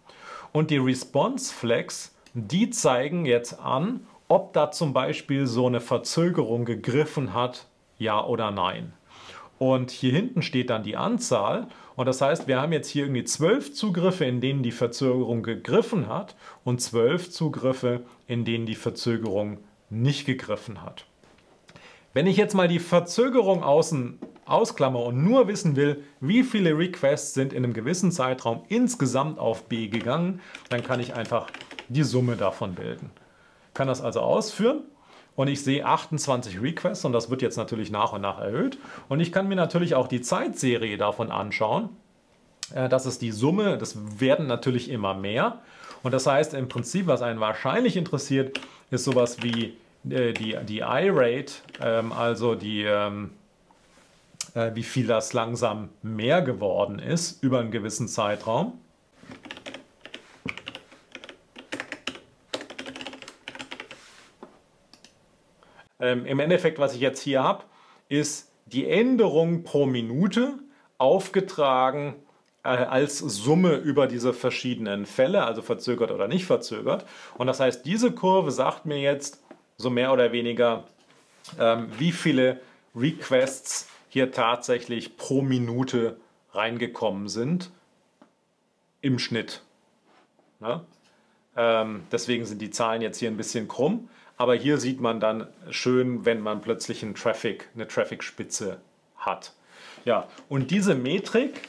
Und die Response Flags, die zeigen jetzt an, ob da zum Beispiel so eine Verzögerung gegriffen hat, ja oder nein. Und hier hinten steht dann die Anzahl. Und das heißt, wir haben jetzt hier irgendwie 12 Zugriffe, in denen die Verzögerung gegriffen hat und 12 Zugriffe, in denen die Verzögerung nicht gegriffen hat. Wenn ich jetzt mal die Verzögerung außen ausklammer und nur wissen will, wie viele Requests sind in einem gewissen Zeitraum insgesamt auf B gegangen, dann kann ich einfach die Summe davon bilden. Kann das also ausführen und ich sehe 28 Requests und das wird jetzt natürlich nach und nach erhöht. Und ich kann mir natürlich auch die Zeitserie davon anschauen. Das ist die Summe, das werden natürlich immer mehr. Und das heißt im Prinzip, was einen wahrscheinlich interessiert, ist sowas wie die I-Rate, also wie viel das langsam mehr geworden ist über einen gewissen Zeitraum. Im Endeffekt, was ich jetzt hier habe, ist die Änderung pro Minute aufgetragen als Summe über diese verschiedenen Fälle, also verzögert oder nicht verzögert. Und das heißt, diese Kurve sagt mir jetzt so mehr oder weniger, wie viele Requests hier tatsächlich pro Minute reingekommen sind im Schnitt. Ne? Deswegen sind die Zahlen jetzt hier ein bisschen krumm. Aber hier sieht man dann schön, wenn man plötzlich eine Traffic-Spitze hat. Ja, und diese Metrik,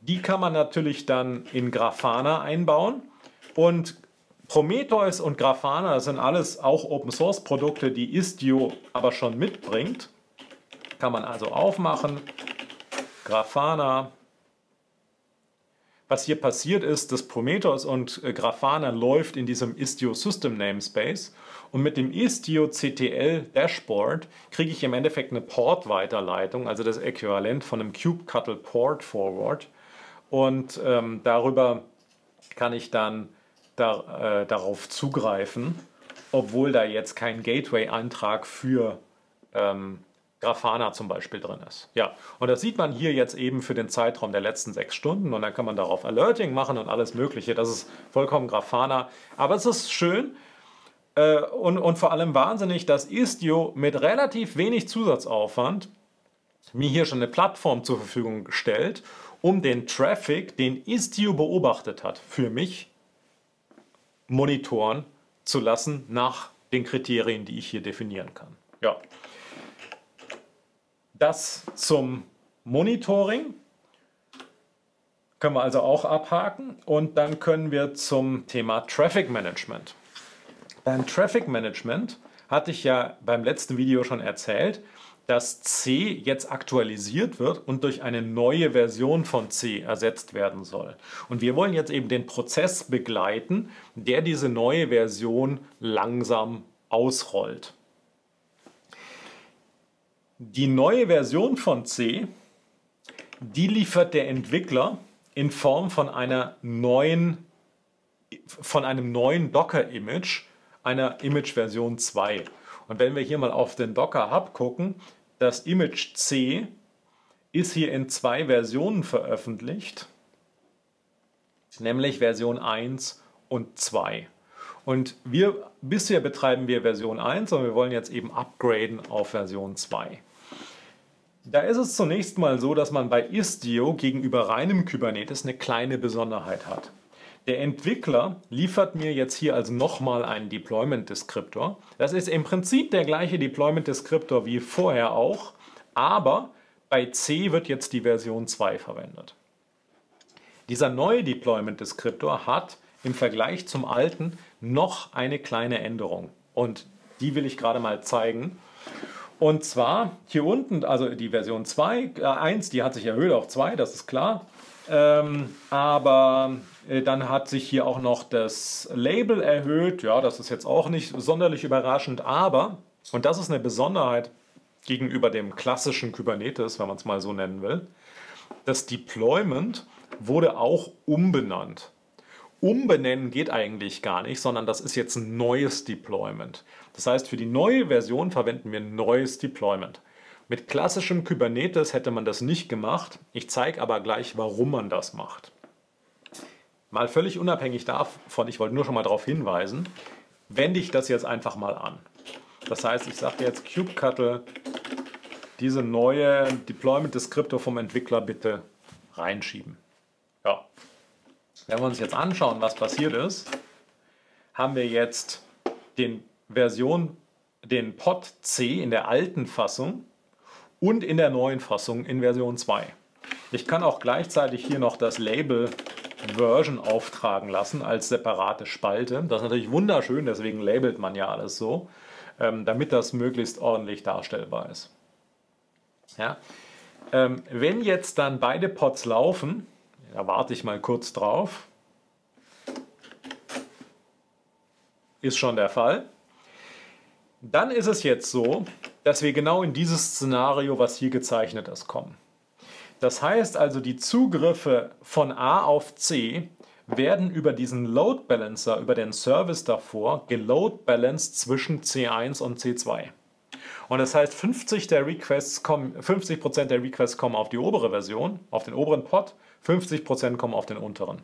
die kann man natürlich dann in Grafana einbauen. Und Prometheus und Grafana, das sind alles auch Open-Source-Produkte, die Istio aber schon mitbringt. Kann man also aufmachen. Grafana. Was hier passiert ist, dass Prometheus und Grafana läuft in diesem Istio System Namespace, und mit dem Istio CTL Dashboard kriege ich im Endeffekt eine Port-Weiterleitung, also das Äquivalent von einem kubectl Port Forward, und darüber kann ich dann darauf zugreifen, obwohl da jetzt kein Gateway-Antrag für Grafana zum Beispiel drin ist. Ja, und das sieht man hier jetzt eben für den Zeitraum der letzten 6 Stunden, und dann kann man darauf Alerting machen und alles Mögliche. Das ist vollkommen Grafana, aber es ist schön und vor allem wahnsinnig, dass Istio mit relativ wenig Zusatzaufwand mir hier schon eine Plattform zur Verfügung stellt, um den Traffic, den Istio beobachtet hat, für mich monitoren zu lassen nach den Kriterien, die ich hier definieren kann. Ja. Das zum Monitoring können wir also auch abhaken, und dann können wir zum Thema Traffic Management. Beim Traffic Management hatte ich ja beim letzten Video schon erzählt, dass C jetzt aktualisiert wird und durch eine neue Version von C ersetzt werden soll. Und wir wollen jetzt eben den Prozess begleiten, der diese neue Version langsam ausrollt. Die neue Version von C, die liefert der Entwickler in Form von einem neuen Docker-Image, einer Image-Version 2. Und wenn wir hier mal auf den Docker Hub gucken, das Image C ist hier in 2 Versionen veröffentlicht, nämlich Version 1 und 2. Und bisher betreiben wir Version 1, und wir wollen jetzt eben upgraden auf Version 2. Da ist es zunächst mal so, dass man bei Istio gegenüber reinem Kubernetes eine kleine Besonderheit hat. Der Entwickler liefert mir jetzt hier also nochmal einen Deployment-Deskriptor. Das ist im Prinzip der gleiche Deployment-Deskriptor wie vorher auch, aber bei C wird jetzt die Version 2 verwendet. Dieser neue Deployment-Deskriptor hat im Vergleich zum alten noch eine kleine Änderung, und die will ich gerade mal zeigen. Und zwar hier unten, also die Version 1, die hat sich erhöht auf 2, das ist klar. Aber dann hat sich hier auch noch das Label erhöht. Ja, das ist jetzt auch nicht sonderlich überraschend, aber, und das ist eine Besonderheit gegenüber dem klassischen Kubernetes, wenn man es mal so nennen will, das Deployment wurde auch umbenannt. Umbenennen geht eigentlich gar nicht, sondern das ist jetzt ein neues Deployment. Das heißt, für die neue Version verwenden wir ein neues Deployment. Mit klassischem Kubernetes hätte man das nicht gemacht. Ich zeige aber gleich, warum man das macht. Mal völlig unabhängig davon, ich wollte nur schon mal darauf hinweisen, wende ich das jetzt einfach mal an. Das heißt, ich sage jetzt kubectl, diese neue Deployment-Deskriptor vom Entwickler bitte reinschieben. Ja. Wenn wir uns jetzt anschauen, was passiert ist, haben wir jetzt den Pod C in der alten Fassung und in der neuen Fassung in Version 2. Ich kann auch gleichzeitig hier noch das Label Version auftragen lassen als separate Spalte. Das ist natürlich wunderschön, deswegen labelt man ja alles so, damit das möglichst ordentlich darstellbar ist. Ja? Wenn jetzt dann beide Pods laufen, da warte ich mal kurz drauf. Ist schon der Fall. Dann ist es jetzt so, dass wir genau in dieses Szenario, was hier gezeichnet ist, kommen. Das heißt also, die Zugriffe von A auf C werden über diesen Load Balancer, über den Service davor, geload balanced zwischen C1 und C2. Und das heißt, 50% der Requests kommen auf die obere Version, auf den oberen Pod, 50% kommen auf den unteren.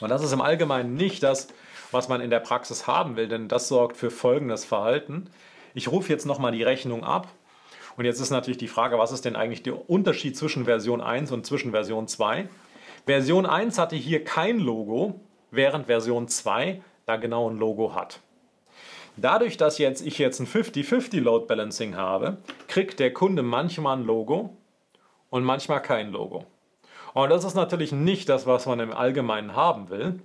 Und das ist im Allgemeinen nicht das, was man in der Praxis haben will, denn das sorgt für folgendes Verhalten. Ich rufe jetzt nochmal die Rechnung ab, und jetzt ist natürlich die Frage, was ist denn eigentlich der Unterschied zwischen Version 1 und zwischen Version 2? Version 1 hatte hier kein Logo, während Version 2 da genau ein Logo hat. Dadurch, dass ich jetzt ein 50-50 Load Balancing habe, kriegt der Kunde manchmal ein Logo und manchmal kein Logo. Und das ist natürlich nicht das, was man im Allgemeinen haben will,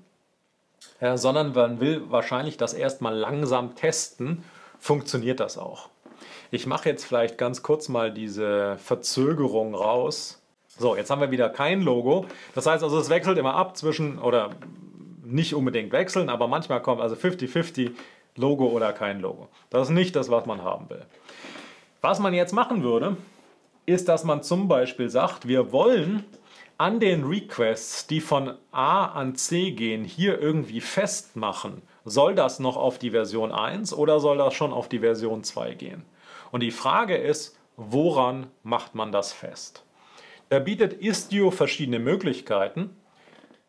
sondern man will wahrscheinlich das erstmal langsam testen, funktioniert das auch. Ich mache jetzt vielleicht ganz kurz mal diese Verzögerung raus. So, jetzt haben wir wieder kein Logo. Das heißt also, es wechselt immer ab zwischen, oder nicht unbedingt wechseln, aber manchmal kommt also 50-50 Logo oder kein Logo. Das ist nicht das, was man haben will. Was man jetzt machen würde, ist, dass man zum Beispiel sagt, wir wollen an den Requests, die von A an C gehen, hier irgendwie festmachen. Soll das noch auf die Version 1 oder soll das schon auf die Version 2 gehen? Und die Frage ist, woran macht man das fest? Da bietet Istio verschiedene Möglichkeiten.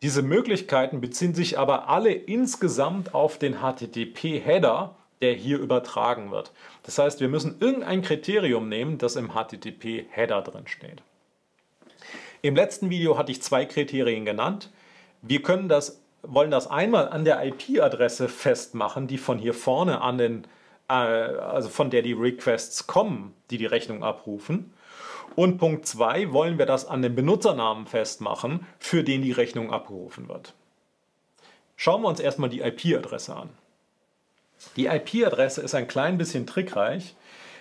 Diese Möglichkeiten beziehen sich aber alle insgesamt auf den HTTP-Header, der hier übertragen wird. Das heißt, wir müssen irgendein Kriterium nehmen, das im HTTP-Header drin steht. Im letzten Video hatte ich zwei Kriterien genannt. Wir wollen das einmal an der IP-Adresse festmachen, die von hier vorne an den, also von der die Requests kommen, die die Rechnung abrufen. Und Punkt 2 wollen wir das an den Benutzernamen festmachen, für den die Rechnung abgerufen wird. Schauen wir uns erstmal die IP-Adresse an. Die IP-Adresse ist ein klein bisschen trickreich,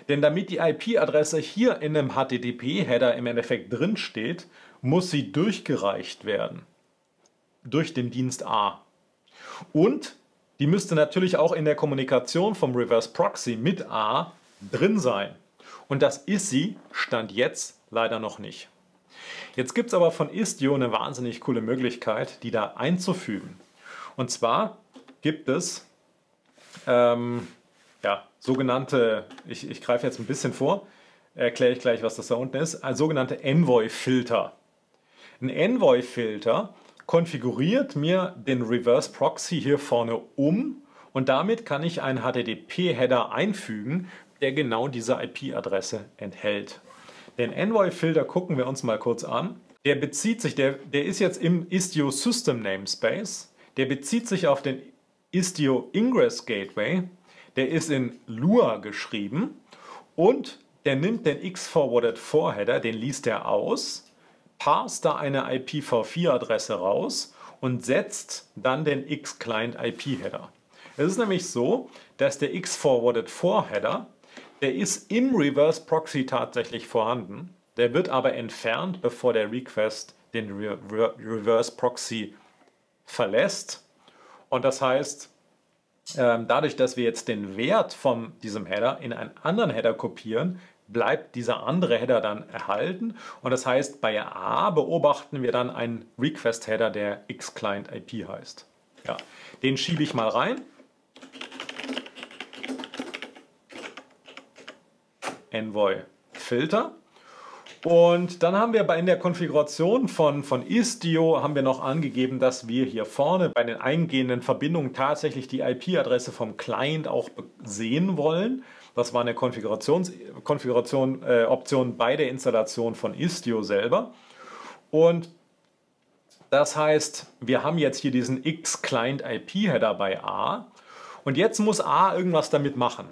denn damit die IP-Adresse hier in einem HTTP-Header im Endeffekt drin steht, muss sie durchgereicht werden durch den Dienst A. Und die müsste natürlich auch in der Kommunikation vom Reverse Proxy mit A drin sein. Und das ist sie, Stand jetzt, leider noch nicht. Jetzt gibt es aber von Istio eine wahnsinnig coole Möglichkeit, die da einzufügen. Und zwar gibt es sogenannte, ich greife jetzt ein bisschen vor, erkläre ich gleich, was das da unten ist, ein sogenannter EnvoyFilter. Ein EnvoyFilter konfiguriert mir den Reverse Proxy hier vorne um und damit kann ich einen HTTP-Header einfügen, der genau diese IP-Adresse enthält. Den EnvoyFilter gucken wir uns mal kurz an. Der bezieht sich, der ist jetzt im Istio System Namespace, der bezieht sich auf den Istio Ingress Gateway, der ist in Lua geschrieben und der nimmt den X-Forwarded Foreheader, den liest er aus, passt da eine IPv4-Adresse raus und setzt dann den X-Client IP-Header. Es ist nämlich so, dass der X-Forwarded Foreheader, der ist im Reverse Proxy tatsächlich vorhanden, der wird aber entfernt, bevor der Request den Reverse Proxy verlässt. Und das heißt, dadurch, dass wir jetzt den Wert von diesem Header in einen anderen Header kopieren, bleibt dieser andere Header dann erhalten. Und das heißt, bei A beobachten wir dann einen Request-Header, der X-Client IP heißt. Ja, den schiebe ich mal rein. EnvoyFilter. Und dann haben wir in der Konfiguration von Istio haben wir noch angegeben, dass wir hier vorne bei den eingehenden Verbindungen tatsächlich die IP-Adresse vom Client auch sehen wollen. Das war eine Konfiguration-Option bei der Installation von Istio selber. Und das heißt, wir haben jetzt hier diesen X-Client-IP-Header bei A. Und jetzt muss A irgendwas damit machen.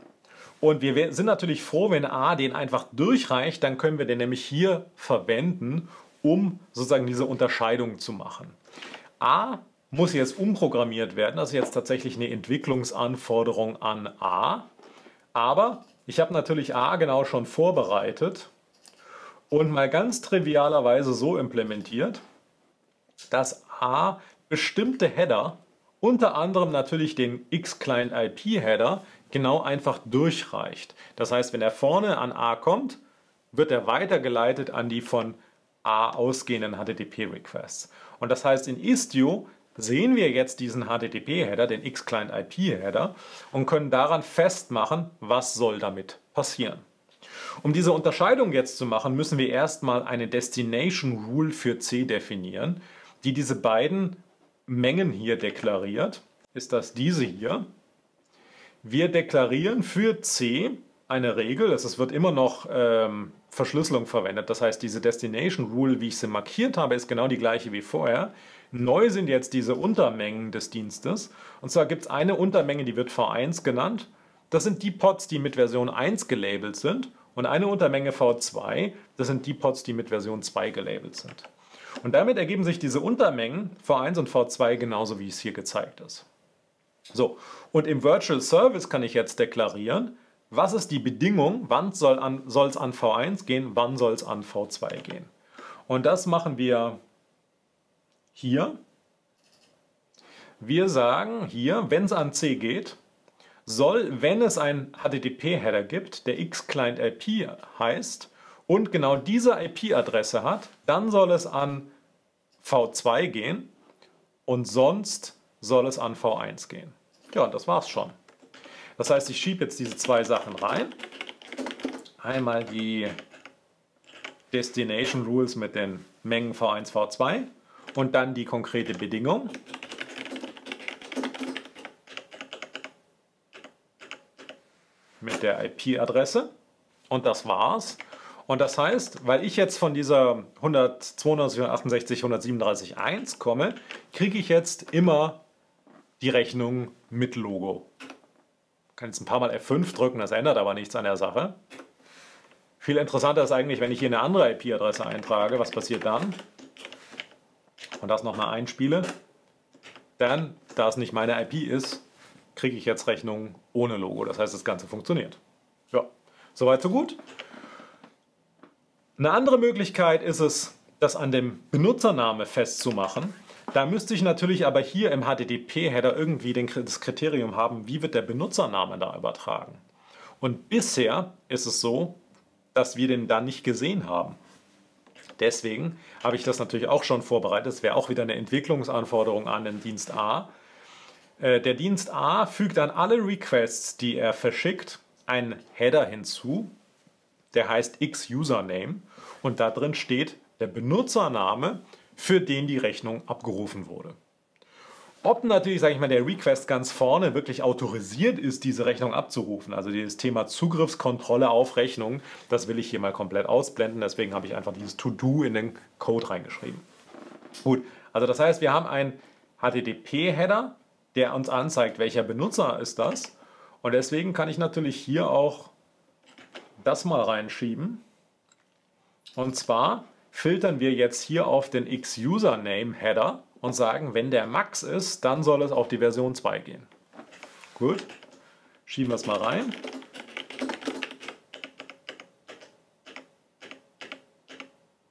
Und wir sind natürlich froh, wenn A den einfach durchreicht, dann können wir den nämlich hier verwenden, um sozusagen diese Unterscheidung zu machen. A muss jetzt umprogrammiert werden, das ist jetzt tatsächlich eine Entwicklungsanforderung an A. Aber ich habe natürlich A genau schon vorbereitet und mal ganz trivialerweise so implementiert, dass A bestimmte Header, unter anderem natürlich den X-Client-IP-Header, genau einfach durchreicht. Das heißt, wenn er vorne an A kommt, wird er weitergeleitet an die von A ausgehenden HTTP-Requests. Und das heißt, in Istio sehen wir jetzt diesen HTTP-Header, den X-Client-IP-Header, und können daran festmachen, was soll damit passieren. Um diese Unterscheidung jetzt zu machen, müssen wir erstmal eine DestinationRule für C definieren, die diese beiden Mengen hier deklariert. Ist das diese hier? Wir deklarieren für C eine Regel, es wird immer noch Verschlüsselung verwendet, das heißt, diese Destination Rule, wie ich sie markiert habe, ist genau die gleiche wie vorher. Neu sind jetzt diese Untermengen des Dienstes und zwar gibt es eine Untermenge, die wird V1 genannt, das sind die Pods, die mit Version 1 gelabelt sind und eine Untermenge V2, das sind die Pods, die mit Version 2 gelabelt sind. Und damit ergeben sich diese Untermengen V1 und V2 genauso, wie es hier gezeigt ist. So, und im Virtual Service kann ich jetzt deklarieren, was ist die Bedingung, wann soll es an V1 gehen, wann soll es an V2 gehen. Und das machen wir hier. Wir sagen hier, wenn es an C geht, soll, wenn es einen HTTP-Header gibt, der X-Client-IP heißt und genau diese IP-Adresse hat, dann soll es an V2 gehen und sonst soll es an V1 gehen. Ja, das war's schon. Das heißt, ich schiebe jetzt diese zwei Sachen rein. Einmal die Destination Rules mit den Mengen V1, V2 und dann die konkrete Bedingung. Mit der IP-Adresse und das war's. Und das heißt, weil ich jetzt von dieser 192.168.137.1 komme, kriege ich jetzt immer die Rechnung mit Logo. Ich kann jetzt ein paar Mal F5 drücken, das ändert aber nichts an der Sache. Viel interessanter ist eigentlich, wenn ich hier eine andere IP-Adresse eintrage, was passiert dann? Und das nochmal einspiele. Dann, da es nicht meine IP ist, kriege ich jetzt Rechnungen ohne Logo. Das heißt, das Ganze funktioniert. Ja, soweit so gut. Eine andere Möglichkeit ist es, das an dem Benutzername festzumachen. Da müsste ich natürlich aber hier im HTTP-Header irgendwie das Kriterium haben, wie wird der Benutzername da übertragen. Und bisher ist es so, dass wir den da nicht gesehen haben. Deswegen habe ich das natürlich auch schon vorbereitet. Das wäre auch wieder eine Entwicklungsanforderung an den Dienst A. Der Dienst A fügt an alle Requests, die er verschickt, einen Header hinzu, der heißt x-Username und da drin steht der Benutzername, für den die Rechnung abgerufen wurde. Ob natürlich, sage ich mal, der Request ganz vorne wirklich autorisiert ist, diese Rechnung abzurufen, also dieses Thema Zugriffskontrolle auf Rechnung, das will ich hier mal komplett ausblenden, deswegen habe ich einfach dieses To-Do in den Code reingeschrieben. Gut, also das heißt, wir haben einen HTTP-Header, der uns anzeigt, welcher Benutzer ist das. Und deswegen kann ich natürlich hier auch das mal reinschieben. Und zwar filtern wir jetzt hier auf den X-Username-Header und sagen, wenn der Max ist, dann soll es auf die Version 2 gehen. Gut, schieben wir es mal rein.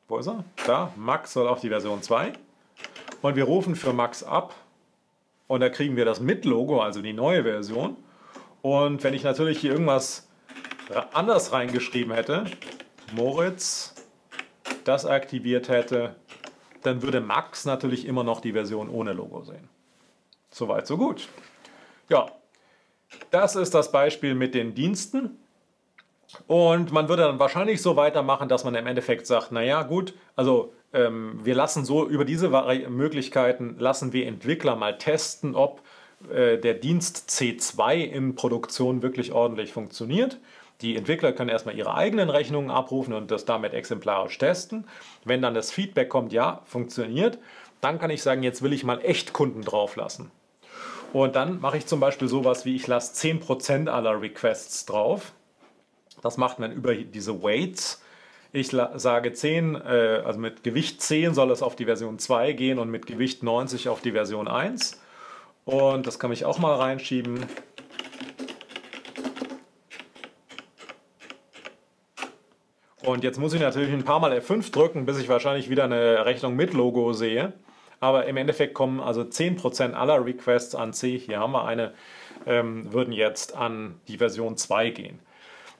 Wo ist er? Da, Max soll auf die Version 2. Und wir rufen für Max ab. Und da kriegen wir das mit Logo, also die neue Version. Und wenn ich natürlich hier irgendwas anders reingeschrieben hätte, Moritz, das aktiviert hätte, dann würde Max natürlich immer noch die Version ohne Logo sehen. Soweit, so gut. Ja, das ist das Beispiel mit den Diensten. Und man würde dann wahrscheinlich so weitermachen, dass man im Endeffekt sagt, naja gut, also wir lassen so über diese Möglichkeiten, lassen wir Entwickler mal testen, ob der Dienst C2 in Produktion wirklich ordentlich funktioniert. Die Entwickler können erstmal ihre eigenen Rechnungen abrufen und das damit exemplarisch testen. Wenn dann das Feedback kommt, ja, funktioniert, dann kann ich sagen, jetzt will ich mal Echtkunden drauf lassen. Und dann mache ich zum Beispiel sowas wie, ich lasse 10% aller Requests drauf. Das macht man über diese Weights. Ich sage 10, also mit Gewicht 10 soll es auf die Version 2 gehen und mit Gewicht 90 auf die Version 1. Und das kann ich auch mal reinschieben. Und jetzt muss ich natürlich ein paar Mal F5 drücken, bis ich wahrscheinlich wieder eine Rechnung mit Logo sehe. Aber im Endeffekt kommen also 10% aller Requests an C, hier haben wir eine, würden jetzt an die Version 2 gehen.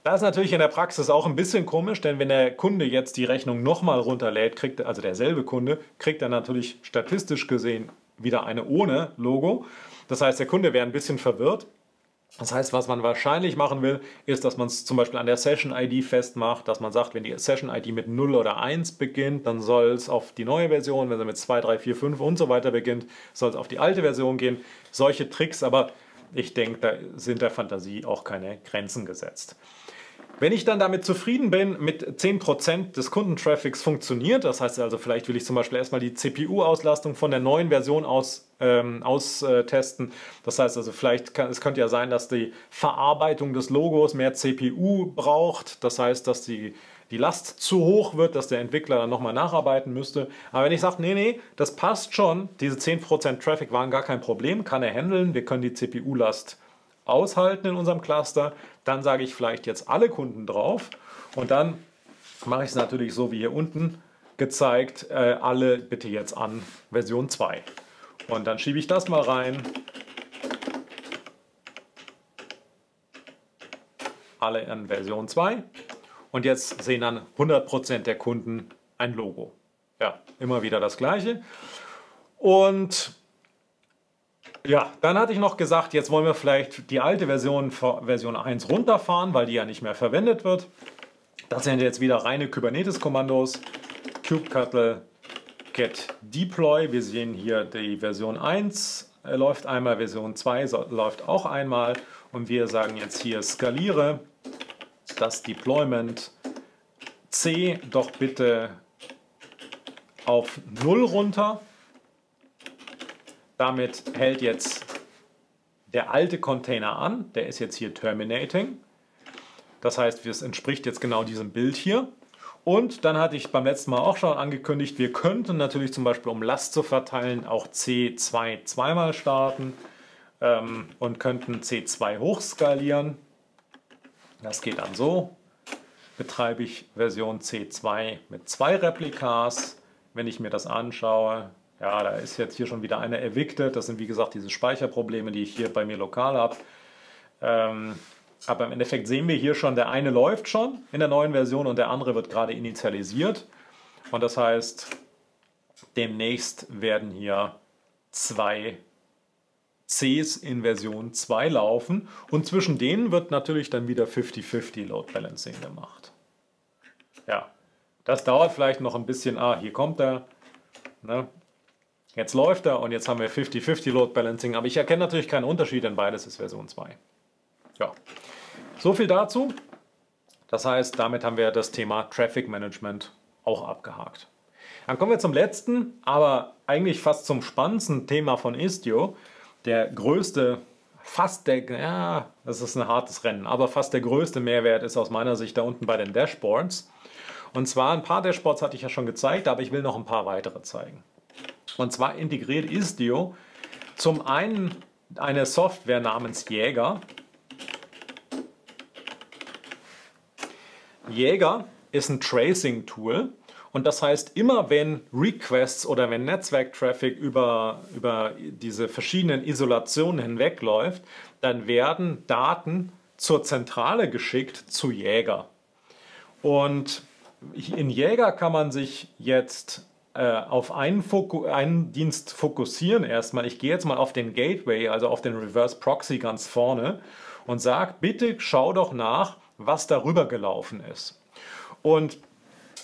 Das ist natürlich in der Praxis auch ein bisschen komisch, denn wenn der Kunde jetzt die Rechnung nochmal runterlädt, kriegt, also derselbe Kunde, kriegt er natürlich statistisch gesehen wieder eine ohne Logo. Das heißt, der Kunde wäre ein bisschen verwirrt. Das heißt, was man wahrscheinlich machen will, ist, dass man es zum Beispiel an der Session-ID festmacht, dass man sagt, wenn die Session-ID mit 0 oder 1 beginnt, dann soll es auf die neue Version, wenn sie mit 2, 3, 4, 5 und so weiter beginnt, soll es auf die alte Version gehen. Solche Tricks, aber ich denke, da sind der Fantasie auch keine Grenzen gesetzt. Wenn ich dann damit zufrieden bin, mit 10% des Kundentraffics funktioniert, das heißt also, vielleicht will ich zum Beispiel erstmal die CPU-Auslastung von der neuen Version aus austesten. Das heißt also, vielleicht kann, es könnte ja sein, dass die Verarbeitung des Logos mehr CPU braucht. Das heißt, dass die Last zu hoch wird, dass der Entwickler dann nochmal nacharbeiten müsste. Aber wenn ich sage, nee, nee, das passt schon, diese 10% Traffic waren gar kein Problem, kann er handeln, wir können die CPU-Last aushalten in unserem Cluster, dann sage ich vielleicht jetzt alle Kunden drauf und dann mache ich es natürlich so wie hier unten gezeigt, alle bitte jetzt an Version 2. Und dann schiebe ich das mal rein. Alle an Version 2. Und jetzt sehen dann 100% der Kunden ein Logo. Ja, immer wieder das Gleiche. Und ja, dann hatte ich noch gesagt, jetzt wollen wir vielleicht die alte Version 1 runterfahren, weil die ja nicht mehr verwendet wird. Das sind jetzt wieder reine Kubernetes-Kommandos. Kubectl get deploy. Wir sehen hier die Version 1 läuft einmal, Version 2 läuft auch einmal. Und wir sagen jetzt hier skaliere das Deployment C doch bitte auf 0 runter. Damit hält jetzt der alte Container an, der ist jetzt hier terminating. Das heißt, es entspricht jetzt genau diesem Bild hier. Und dann hatte ich beim letzten Mal auch schon angekündigt, wir könnten natürlich zum Beispiel, um Last zu verteilen, auch C2 zweimal starten und könnten C2 hochskalieren. Das geht dann so. Betreibe ich Version C2 mit 2 Replikas. Wenn ich mir das anschaue, ja, da ist jetzt hier schon wieder einer evicted. Das sind wie gesagt diese Speicherprobleme, die ich hier bei mir lokal habe. Aber im Endeffekt sehen wir hier schon, der eine läuft schon in der neuen Version und der andere wird gerade initialisiert. Und das heißt, demnächst werden hier 2 Cs in Version 2 laufen. Und zwischen denen wird natürlich dann wieder 50-50 Load Balancing gemacht. Ja, das dauert vielleicht noch ein bisschen. Ah, hier kommt er. Ne? Jetzt läuft er und jetzt haben wir 50-50 Load Balancing, aber ich erkenne natürlich keinen Unterschied, denn beides ist Version 2. Ja, so viel dazu. Das heißt, damit haben wir das Thema Traffic Management auch abgehakt. Dann kommen wir zum letzten, aber eigentlich fast zum spannendsten Thema von Istio. Der größte, ja, das ist ein hartes Rennen, aber fast der größte Mehrwert ist aus meiner Sicht da unten bei den Dashboards. Und zwar ein paar Dashboards hatte ich ja schon gezeigt, aber ich will noch ein paar weitere zeigen. Und zwar integriert Istio zum einen eine Software namens Jaeger. Jaeger ist ein Tracing-Tool und das heißt, immer wenn Requests oder wenn Netzwerktraffic über diese verschiedenen Isolationen hinwegläuft, dann werden Daten zur Zentrale geschickt zu Jaeger. Und in Jaeger kann man sich jetzt auf einen Dienst fokussieren erstmal. Ich gehe jetzt mal auf den Gateway, also auf den Reverse Proxy ganz vorne und sage, bitte schau doch nach, was darüber gelaufen ist. Und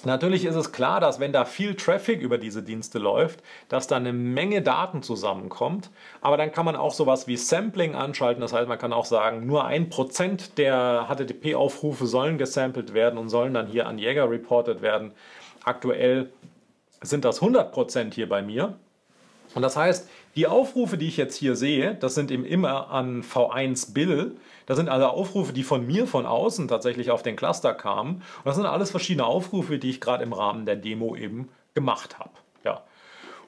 natürlich ist es klar, dass wenn da viel Traffic über diese Dienste läuft, dass da eine Menge Daten zusammenkommt. Aber dann kann man auch sowas wie Sampling anschalten. Das heißt, man kann auch sagen, nur 1% der HTTP-Aufrufe sollen gesampelt werden und sollen dann hier an Jaeger reported werden. Aktuell sind das 100% hier bei mir. Und das heißt, die Aufrufe, die ich jetzt hier sehe, das sind eben immer an V1 Bill. Das sind also Aufrufe, die von mir von außen tatsächlich auf den Cluster kamen. Und das sind alles verschiedene Aufrufe, die ich gerade im Rahmen der Demo eben gemacht habe. Ja.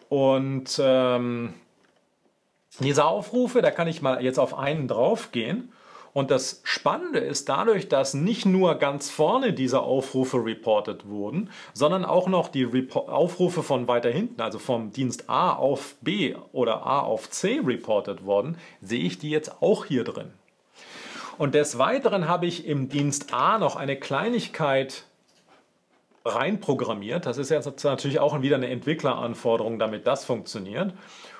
Und diese Aufrufe, da kann ich mal jetzt auf einen drauf gehen. Und das Spannende ist dadurch, dass nicht nur ganz vorne diese Aufrufe reported wurden, sondern auch noch die Aufrufe von weiter hinten, also vom Dienst A auf B oder A auf C reported worden, sehe ich die jetzt auch hier drin. Und des Weiteren habe ich im Dienst A noch eine Kleinigkeit reinprogrammiert. Das ist jetzt natürlich auch wieder eine Entwickleranforderung, damit das funktioniert.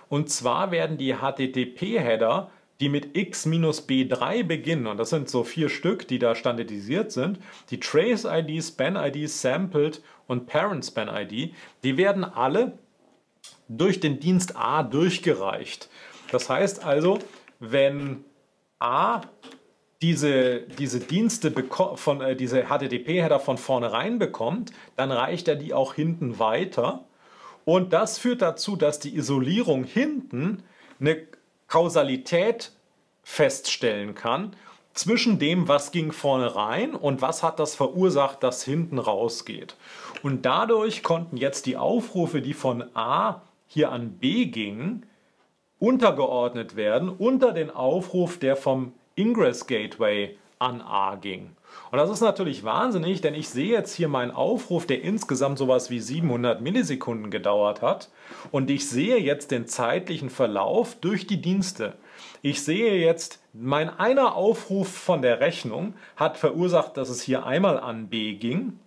Und zwar werden die HTTP-Header, die mit x-b3 beginnen, und das sind so 4 Stück, die da standardisiert sind, die Trace-ID, Span-ID, Sampled und Parent-Span-ID, die werden alle durch den Dienst A durchgereicht. Das heißt also, wenn A diese HTTP-Header von vornherein bekommt, dann reicht er die auch hinten weiter. Und das führt dazu, dass die Isolierung hinten eine Kausalität feststellen kann zwischen dem, was ging vorne rein und was hat das verursacht, dass hinten rausgeht. Und dadurch konnten jetzt die Aufrufe, die von A hier an B gingen, untergeordnet werden unter den Aufruf, der vom Ingress Gateway an A ging. Und das ist natürlich wahnsinnig, denn ich sehe jetzt hier meinen Aufruf, der insgesamt sowas wie 700 Millisekunden gedauert hat. Und ich sehe jetzt den zeitlichen Verlauf durch die Dienste. Ich sehe jetzt, mein einer Aufruf von der Rechnung hat verursacht, dass es hier einmal an B ging,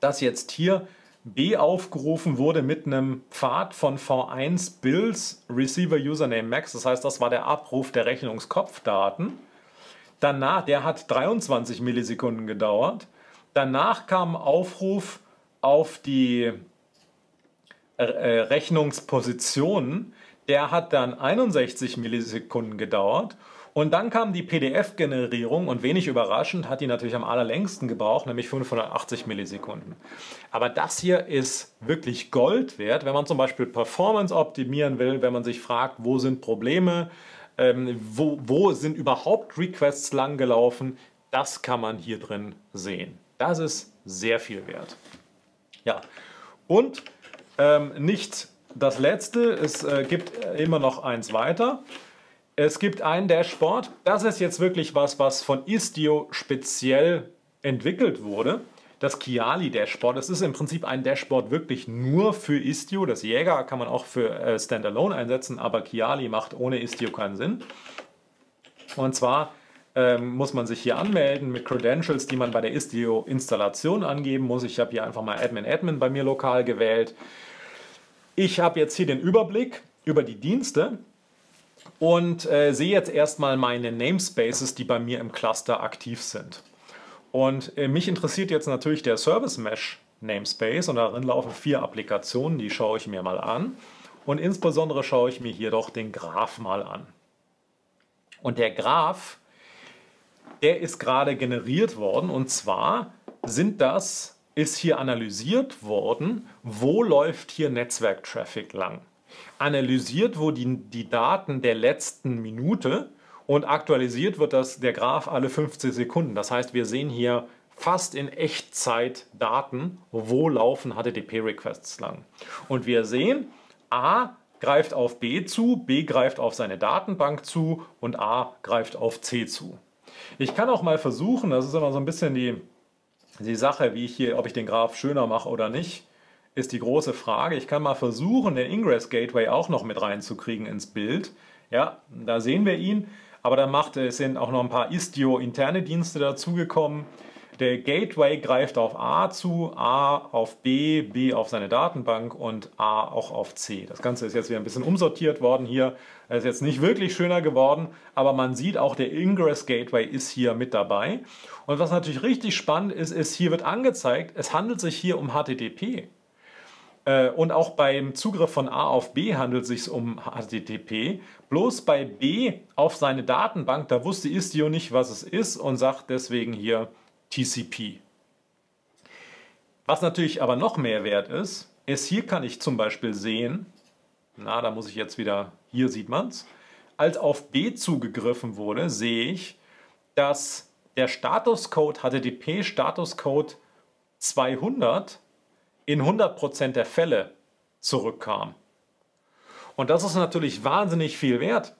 dass jetzt hier B aufgerufen wurde mit einem Pfad von V1 Bills Receiver Username Max. Das heißt, das war der Abruf der Rechnungskopfdaten. Danach, der hat 23 Millisekunden gedauert. Danach kam ein Aufruf auf die Rechnungspositionen. Der hat dann 61 Millisekunden gedauert. Und dann kam die PDF-Generierung und wenig überraschend hat die natürlich am allerlängsten gebraucht, nämlich 580 Millisekunden. Aber das hier ist wirklich Gold wert, wenn man zum Beispiel Performance optimieren will, wenn man sich fragt, wo sind Probleme, wo sind überhaupt Requests lang gelaufen, das kann man hier drin sehen. Das ist sehr viel wert. Ja, und nicht das Letzte, es gibt immer noch eins weiter. Es gibt ein Dashboard, das ist jetzt wirklich was, was von Istio speziell entwickelt wurde. Das Kiali Dashboard, das ist im Prinzip ein Dashboard wirklich nur für Istio. Das Jaeger kann man auch für Standalone einsetzen, aber Kiali macht ohne Istio keinen Sinn. Und zwar muss man sich hier anmelden mit Credentials, die man bei der Istio-Installation angeben muss. Ich habe hier einfach mal Admin bei mir lokal gewählt. Ich habe jetzt hier den Überblick über die Dienste. Und sehe jetzt erstmal meine Namespaces, die bei mir im Cluster aktiv sind. Und mich interessiert jetzt natürlich der Service Mesh Namespace und darin laufen 4 Applikationen, die schaue ich mir mal an. Und insbesondere schaue ich mir hier doch den Graph mal an. Und der Graph, der ist gerade generiert worden und zwar ist hier analysiert worden, wo läuft hier Netzwerk-Traffic lang. Analysiert wurden die Daten der letzten Minute und aktualisiert wird der Graph alle 50 Sekunden. Das heißt, wir sehen hier fast in Echtzeit Daten, wo laufen HTTP-Requests lang. Und wir sehen, A greift auf B zu, B greift auf seine Datenbank zu und A greift auf C zu. Ich kann auch mal versuchen, das ist immer so ein bisschen die Sache, wie ich hier, ob ich den Graph schöner mache oder nicht, ist die große Frage. Ich kann mal versuchen, den Ingress Gateway auch noch mit reinzukriegen ins Bild. Ja, da sehen wir ihn, aber da sind auch noch ein paar Istio-interne Dienste dazugekommen. Der Gateway greift auf A zu, A auf B, B auf seine Datenbank und A auch auf C. Das Ganze ist jetzt wieder ein bisschen umsortiert worden hier. Das ist jetzt nicht wirklich schöner geworden, aber man sieht auch, der Ingress Gateway ist hier mit dabei. Und was natürlich richtig spannend ist, hier wird angezeigt, es handelt sich hier um HTTP. Und auch beim Zugriff von A auf B handelt es sich um HTTP. Bloß bei B auf seine Datenbank, da wusste Istio nicht, was es ist und sagt deswegen hier TCP. Was natürlich aber noch mehr wert ist, hier kann ich zum Beispiel sehen, da muss ich jetzt wieder, hier sieht man es, als auf B zugegriffen wurde, sehe ich, dass der Statuscode HTTP Statuscode 200 in 100% der Fälle zurückkam. Und das ist natürlich wahnsinnig viel wert,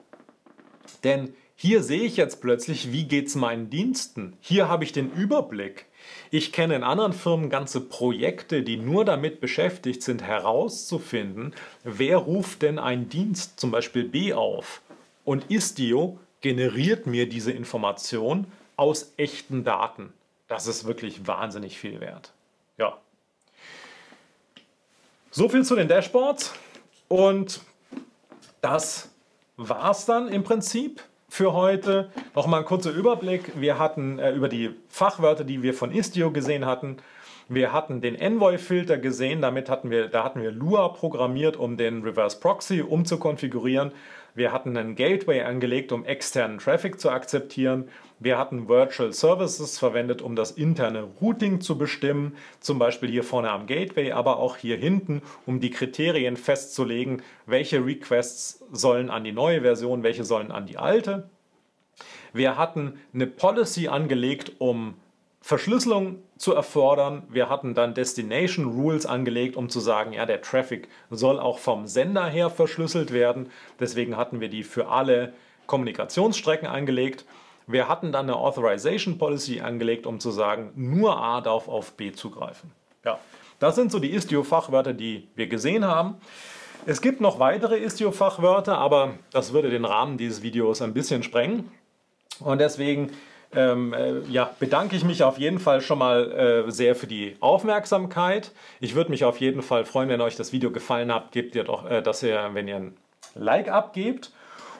denn hier sehe ich jetzt plötzlich, wie geht es meinen Diensten. Hier habe ich den Überblick. Ich kenne in anderen Firmen ganze Projekte, die nur damit beschäftigt sind, herauszufinden, wer ruft denn einen Dienst, zum Beispiel B, auf. Und Istio generiert mir diese Information aus echten Daten. Das ist wirklich wahnsinnig viel wert. Ja. So viel zu den Dashboards und das war's dann im Prinzip für heute. Nochmal ein kurzer Überblick. Wir hatten über die Fachwörter, die wir von Istio gesehen hatten. Wir hatten den EnvoyFilter gesehen, da hatten wir Lua programmiert, um den Reverse Proxy umzukonfigurieren. Wir hatten einen Gateway angelegt, um externen Traffic zu akzeptieren. Wir hatten Virtual Services verwendet, um das interne Routing zu bestimmen, zum Beispiel hier vorne am Gateway, aber auch hier hinten, um die Kriterien festzulegen, welche Requests sollen an die neue Version, welche sollen an die alte. Wir hatten eine Policy angelegt, um Verschlüsselung zu erfordern. Wir hatten dann DestinationRules angelegt, um zu sagen, ja, der Traffic soll auch vom Sender her verschlüsselt werden. Deswegen hatten wir die für alle Kommunikationsstrecken angelegt. Wir hatten dann eine AuthorizationPolicy angelegt, um zu sagen, nur A darf auf B zugreifen. Ja, das sind so die Istio-Fachwörter, die wir gesehen haben. Es gibt noch weitere Istio-Fachwörter, aber das würde den Rahmen dieses Videos ein bisschen sprengen. Und deswegen ja, bedanke ich mich auf jeden Fall schon mal sehr für die Aufmerksamkeit. Ich würde mich auf jeden Fall freuen, wenn euch das Video gefallen hat, gebt ihr doch, wenn ihr ein Like abgebt.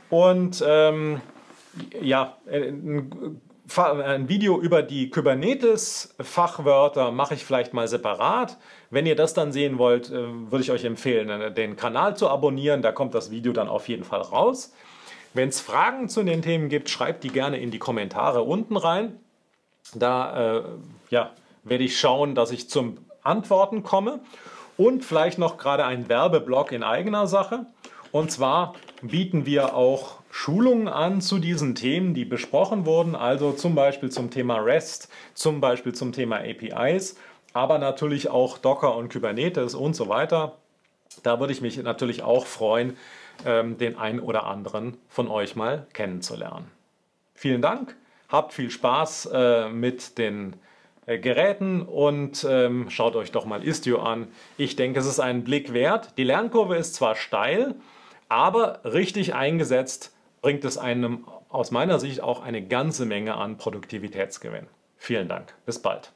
Und ja, ein Video über die Kubernetes-Fachwörter mache ich vielleicht mal separat. Wenn ihr das dann sehen wollt, würde ich euch empfehlen, den Kanal zu abonnieren. Da kommt das Video dann auf jeden Fall raus. Wenn es Fragen zu den Themen gibt, schreibt die gerne in die Kommentare unten rein. Da ja, werde ich schauen, dass ich zum Antworten komme. Und vielleicht noch gerade ein Werbeblock in eigener Sache. Und zwar bieten wir auch Schulungen an zu diesen Themen, die besprochen wurden. Also zum Beispiel zum Thema REST, zum Beispiel zum Thema APIs, aber natürlich auch Docker und Kubernetes und so weiter. Da würde ich mich natürlich auch freuen, den einen oder anderen von euch mal kennenzulernen. Vielen Dank, habt viel Spaß mit den Geräten und schaut euch doch mal Istio an. Ich denke, es ist einen Blick wert. Die Lernkurve ist zwar steil, aber richtig eingesetzt bringt es einem aus meiner Sicht auch eine ganze Menge an Produktivitätsgewinn. Vielen Dank, bis bald.